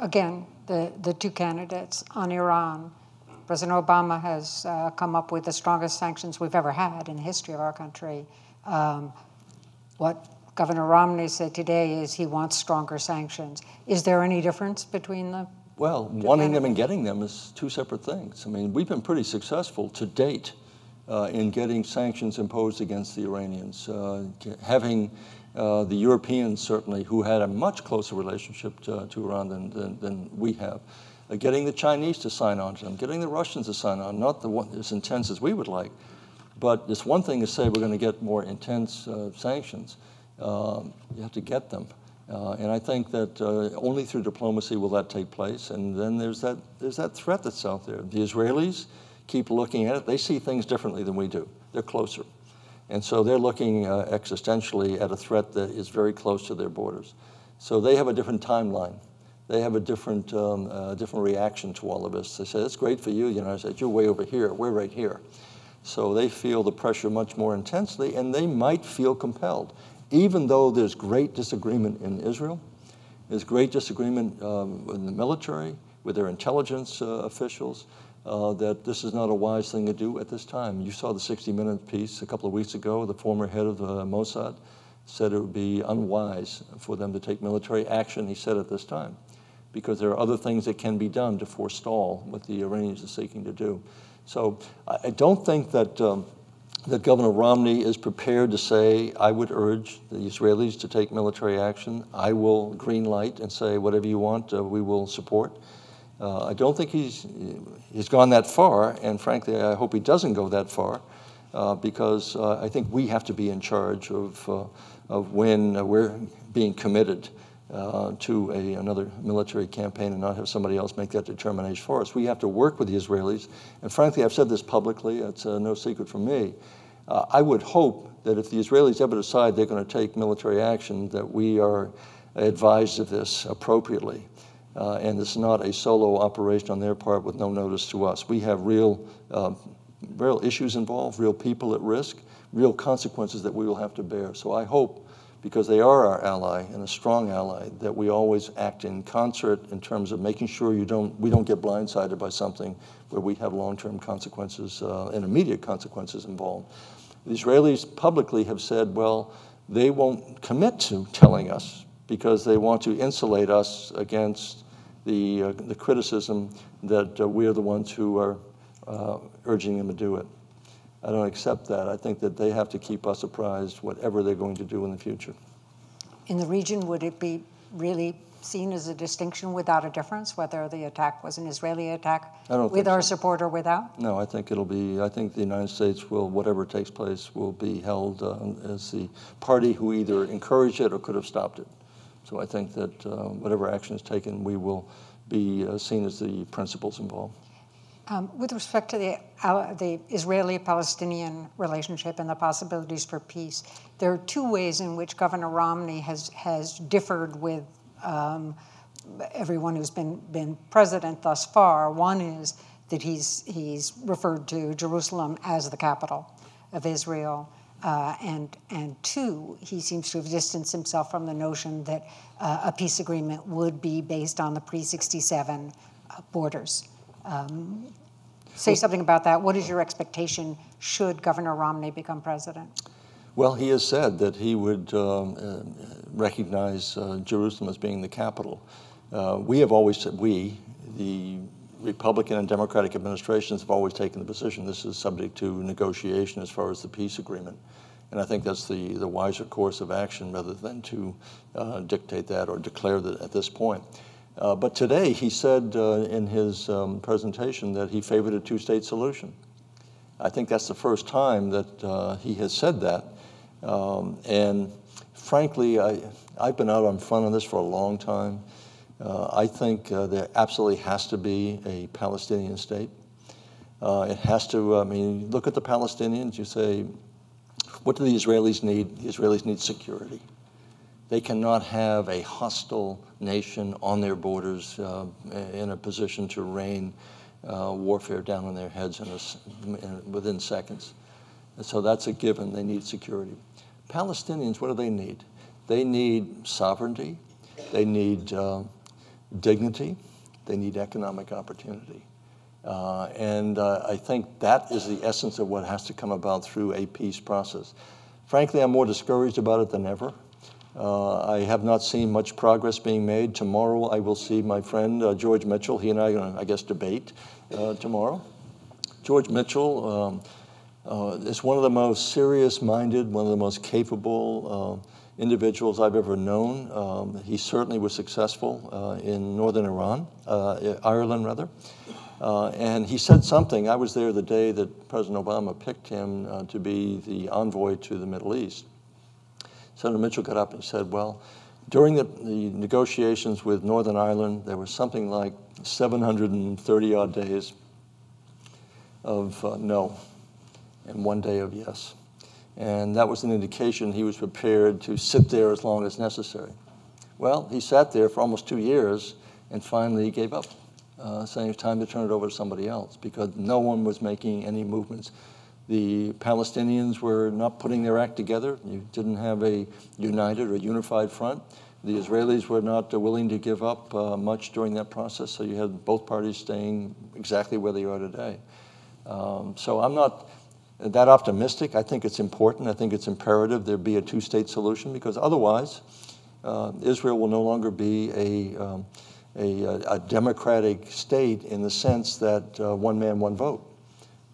Again, the two candidates on Iran. President Obama has come up with the strongest sanctions we've ever had in the history of our country. What Governor Romney said today is he wants stronger sanctions. Is there any difference between the Well, wanting them and getting them is two separate things. I mean, we've been pretty successful to date in getting sanctions imposed against the Iranians, having the Europeans, certainly, who had a much closer relationship to Iran than we have, getting the Chinese to sign on to them, getting the Russians to sign on, not the one, as intense as we would like. But it's one thing to say we're going to get more intense sanctions. You have to get them. And I think that only through diplomacy will that take place. And then there's that threat that's out there. The Israelis keep looking at it. They see things differently than we do. They're closer. And so they're looking existentially at a threat that is very close to their borders. So they have a different timeline. They have a different, different reaction to all of this. They say, it's great for you, the United States. You're way over here. We're right here. So they feel the pressure much more intensely, and they might feel compelled. Even though there's great disagreement in Israel, there's great disagreement in the military, with their intelligence officials, that this is not a wise thing to do at this time. You saw the 60 Minutes piece a couple of weeks ago. The former head of Mossad said it would be unwise for them to take military action, he said, at this time, because there are other things that can be done to forestall what the Iranians are seeking to do. So I don't think that that Governor Romney is prepared to say, I would urge the Israelis to take military action. I will green light and say, whatever you want, we will support. I don't think he's gone that far, and frankly, I hope he doesn't go that far, because I think we have to be in charge of when we're being committed to another military campaign and not have somebody else make that determination for us. We have to work with the Israelis, and frankly, I've said this publicly, it's no secret from me. I would hope that if the Israelis ever decide they're going to take military action, that we are advised of this appropriately, and it's not a solo operation on their part with no notice to us. We have real issues involved, real people at risk, real consequences that we will have to bear. So I hope, because they are our ally and a strong ally, that we always act in concert in terms of making sure we don't get blindsided by something where we have long-term consequences and immediate consequences involved. The Israelis publicly have said, well, they won't commit to telling us because they want to insulate us against the criticism that we're the ones who are urging them to do it. I don't accept that. I think that they have to keep us apprised whatever they're going to do in the future. In the region, would it be really seen as a distinction without a difference, whether the attack was an Israeli attack with our support or without? No, I think it'll be, I think the United States will, whatever takes place, will be held as the party who either encouraged it or could have stopped it. So I think that whatever action is taken, we will be seen as the principals involved. With respect to the Israeli-Palestinian relationship and the possibilities for peace, there are two ways in which Governor Romney has differed with everyone who's been president thus far. One is that he's referred to Jerusalem as the capital of Israel, and two, he seems to have distanced himself from the notion that a peace agreement would be based on the pre-67 borders. Say something about that. What is your expectation should Governor Romney become president? Well, he has said that he would recognize Jerusalem as being the capital. We have always said, the Republican and Democratic administrations have always taken the position this is subject to negotiation as far as the peace agreement. And I think that's the wiser course of action rather than to dictate that or declare that at this point. But today he said in his presentation that he favored a two-state solution. I think that's the first time that he has said that. And frankly, I've been out on front on this for a long time. I think there absolutely has to be a Palestinian state. It has to, I mean, look at the Palestinians, you say, what do the Israelis need? The Israelis need security. They cannot have a hostile nation on their borders in a position to rain warfare down on their heads within seconds. And so that's a given. They need security. Palestinians, what do they need? They need sovereignty. They need dignity. They need economic opportunity. And I think that is the essence of what has to come about through a peace process. Frankly, I'm more discouraged about it than ever. I have not seen much progress being made. Tomorrow I will see my friend George Mitchell. He and I are going to, I guess, debate tomorrow. George Mitchell is one of the most serious-minded, one of the most capable individuals I've ever known. He certainly was successful in northern Iran, Ireland rather. And he said something. I was there the day that President Obama picked him to be the envoy to the Middle East. Senator Mitchell got up and said, well, during the negotiations with Northern Ireland, there was something like 730-odd days of no and one day of yes. And that was an indication he was prepared to sit there as long as necessary. Well, he sat there for almost 2 years and finally he gave up, saying it's time to turn it over to somebody else because no one was making any movements. The Palestinians were not putting their act together. You didn't have a united or unified front. The Israelis were not willing to give up much during that process, so you had both parties staying exactly where they are today. So I'm not that optimistic. I think it's important. I think it's imperative there be a two-state solution because otherwise Israel will no longer be a democratic state in the sense that one man, one vote.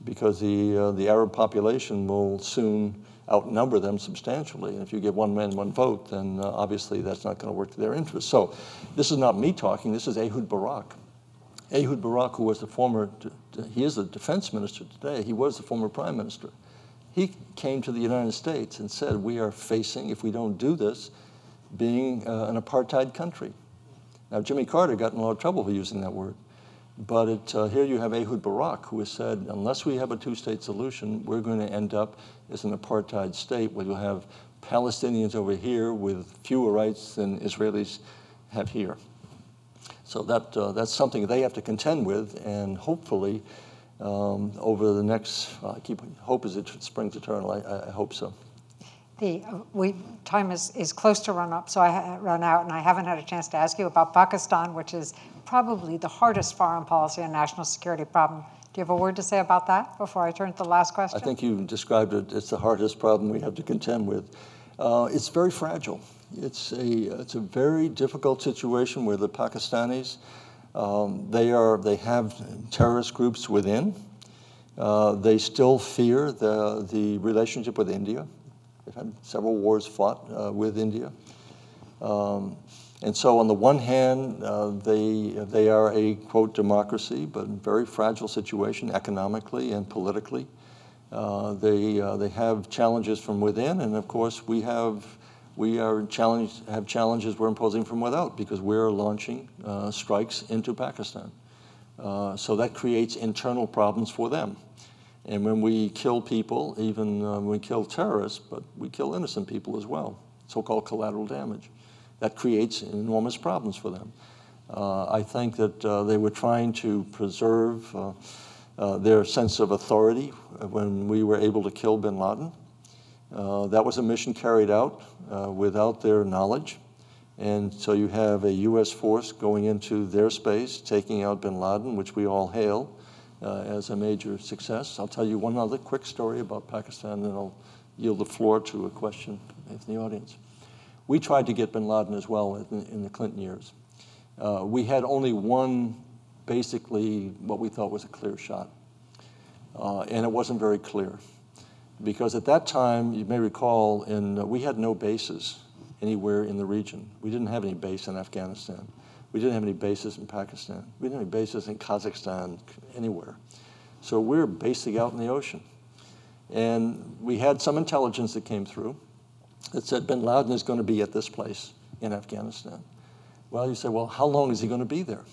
Because the Arab population will soon outnumber them substantially. And if you give one man one vote, then obviously that's not going to work to their interest. So this is not me talking. This is Ehud Barak. Ehud Barak, who was the former, he is the defense minister today. He was the former prime minister. He came to the United States and said, we are facing, if we don't do this, being an apartheid country. Now, Jimmy Carter got in a lot of trouble for using that word. But here you have Ehud Barak, who has said, unless we have a two-state solution, we're going to end up as an apartheid state where you'll have Palestinians over here with fewer rights than Israelis have here. So that, that's something they have to contend with, and hopefully over the next, hope is it springs eternal, I hope so. The time is close to run out, and I haven't had a chance to ask you about Pakistan, which is probably the hardest foreign policy and national security problem. Do you have a word to say about that before I turn to the last question? I think you described it. It's the hardest problem we have to contend with. It's very fragile. It's a very difficult situation where the Pakistanis, they have terrorist groups within. They still fear the relationship with India. They've had several wars fought with India. And so on the one hand, they are a, quote, democracy, but in a very fragile situation economically and politically. They have challenges from within, and of course we have challenges we're imposing from without because we're launching strikes into Pakistan. So that creates internal problems for them. And when we kill people, even we kill terrorists, but we kill innocent people as well, so-called collateral damage. That creates enormous problems for them. I think that they were trying to preserve their sense of authority when we were able to kill Bin Laden. That was a mission carried out without their knowledge. And so you have a US force going into their space, taking out Bin Laden, which we all hail. as a major success. I'll tell you one other quick story about Pakistan, then I'll yield the floor to a question in the audience. We tried to get Bin Laden as well in the Clinton years. We had only one, basically, what we thought was a clear shot. And it wasn't very clear. Because at that time, you may recall, we had no bases anywhere in the region. We didn't have any base in Afghanistan. We didn't have any bases in Pakistan. We didn't have any bases in Kazakhstan, anywhere. So we were basically out in the ocean. And we had some intelligence that came through that said Bin Laden is going to be at this place in Afghanistan. Well, you say, well, how long is he going to be there?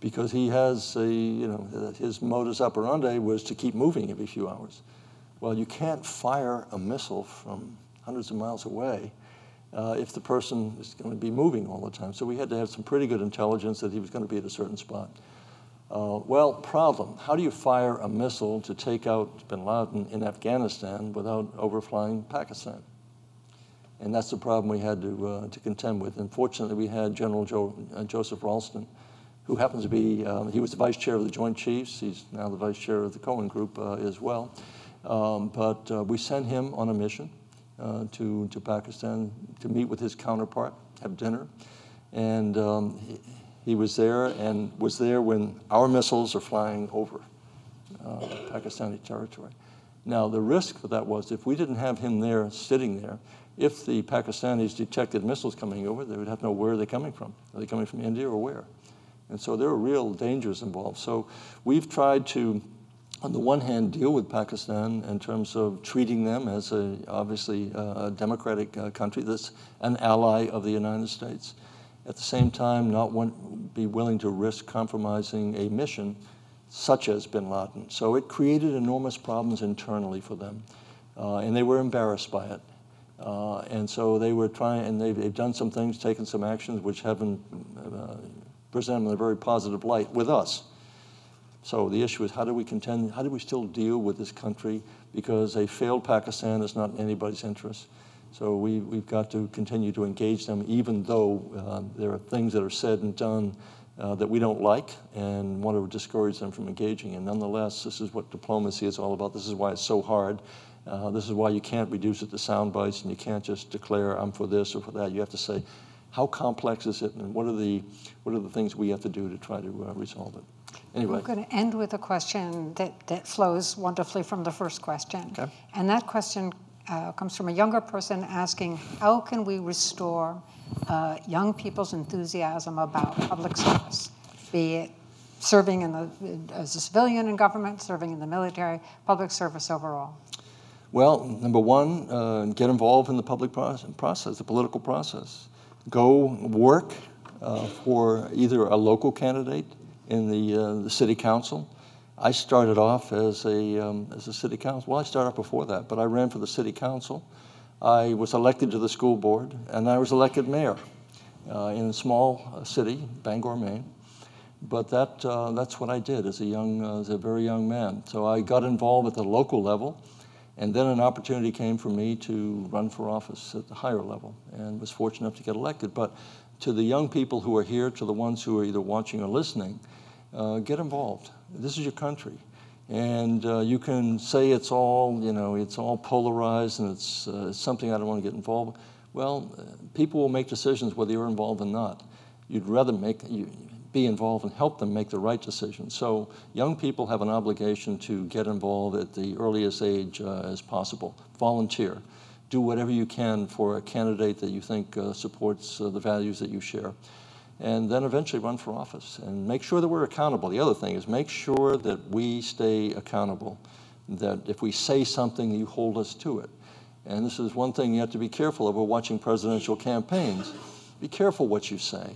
Because he has a, his modus operandi was to keep moving every few hours. Well, you can't fire a missile from hundreds of miles away if the person is going to be moving all the time. So we had to have some pretty good intelligence that he was going to be at a certain spot. Well, problem. How do you fire a missile to take out Bin Laden in Afghanistan without overflying Pakistan? And that's the problem we had to contend with. Unfortunately, we had General Joseph Ralston, who happens to be, he was the vice chair of the Joint Chiefs. He's now the vice chair of the Cohen Group as well. We sent him on a mission to Pakistan to meet with his counterpart, have dinner. And he was there and was there when our missiles are flying over Pakistani territory. Now, the risk for that was if we didn't have him there sitting there, if the Pakistanis detected missiles coming over, they would have to know where they're coming from. Are they coming from India or where? And so there are real dangers involved. So we've tried to, on the one hand, deal with Pakistan in terms of treating them as obviously a democratic country that's an ally of the United States. At the same time, not be willing to risk compromising a mission such as Bin Laden. So it created enormous problems internally for them, and they were embarrassed by it. And so they were trying, and they've done some things, taken some actions which haven't present them in a very positive light with us. So the issue is how do we contend, how do we still deal with this country? Because a failed Pakistan is not in anybody's interest. So we've got to continue to engage them even though there are things that are said and done that we don't like and want to discourage them from engaging. And nonetheless, this is what diplomacy is all about. This is why it's so hard. This is why you can't reduce it to sound bites and you can't just declare I'm for this or for that. You have to say, how complex is it, and what are the things we have to do to try to resolve it? Anyway. I'm going to end with a question that flows wonderfully from the first question. Okay. And that question comes from a younger person asking, how can we restore young people's enthusiasm about public service, be it serving as a civilian in government, serving in the military, public service overall? Well, number one, get involved in the public process, the political process. Go work for either a local candidate in the city council. I started off as a city council. Well, I started off before that, but I ran for the city council. I was elected to the school board, and I was elected mayor in a small city, Bangor, Maine. But that's what I did as a very young man. So I got involved at the local level. And then an opportunity came for me to run for office at the higher level and was fortunate enough to get elected. But to the young people who are here, to the ones who are either watching or listening, get involved. This is your country. And you can say it's all, it's all polarized and it's something I don't want to get involved with. Well, people will make decisions whether you're involved or not. You'd rather be involved and help them make the right decision. So young people have an obligation to get involved at the earliest age as possible. Volunteer. Do whatever you can for a candidate that you think supports the values that you share. And then eventually run for office and make sure that we're accountable. The other thing is make sure that we stay accountable, that if we say something, you hold us to it. And this is one thing you have to be careful of. We're watching presidential campaigns. Be careful what you say.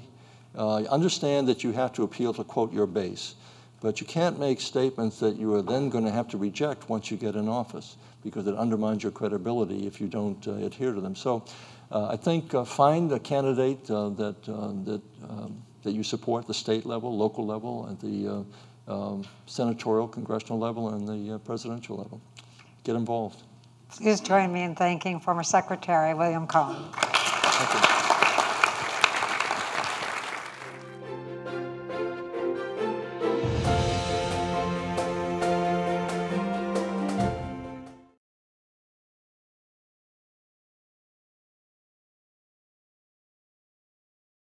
Understand that you have to appeal to, quote, your base. But you can't make statements that you are then going to have to reject once you get in office, because it undermines your credibility if you don't adhere to them. So I think find a candidate that you support at the state level, local level, at the senatorial, congressional level, and the presidential level. Get involved. Please join me in thanking former Secretary William Cohen. Thank you.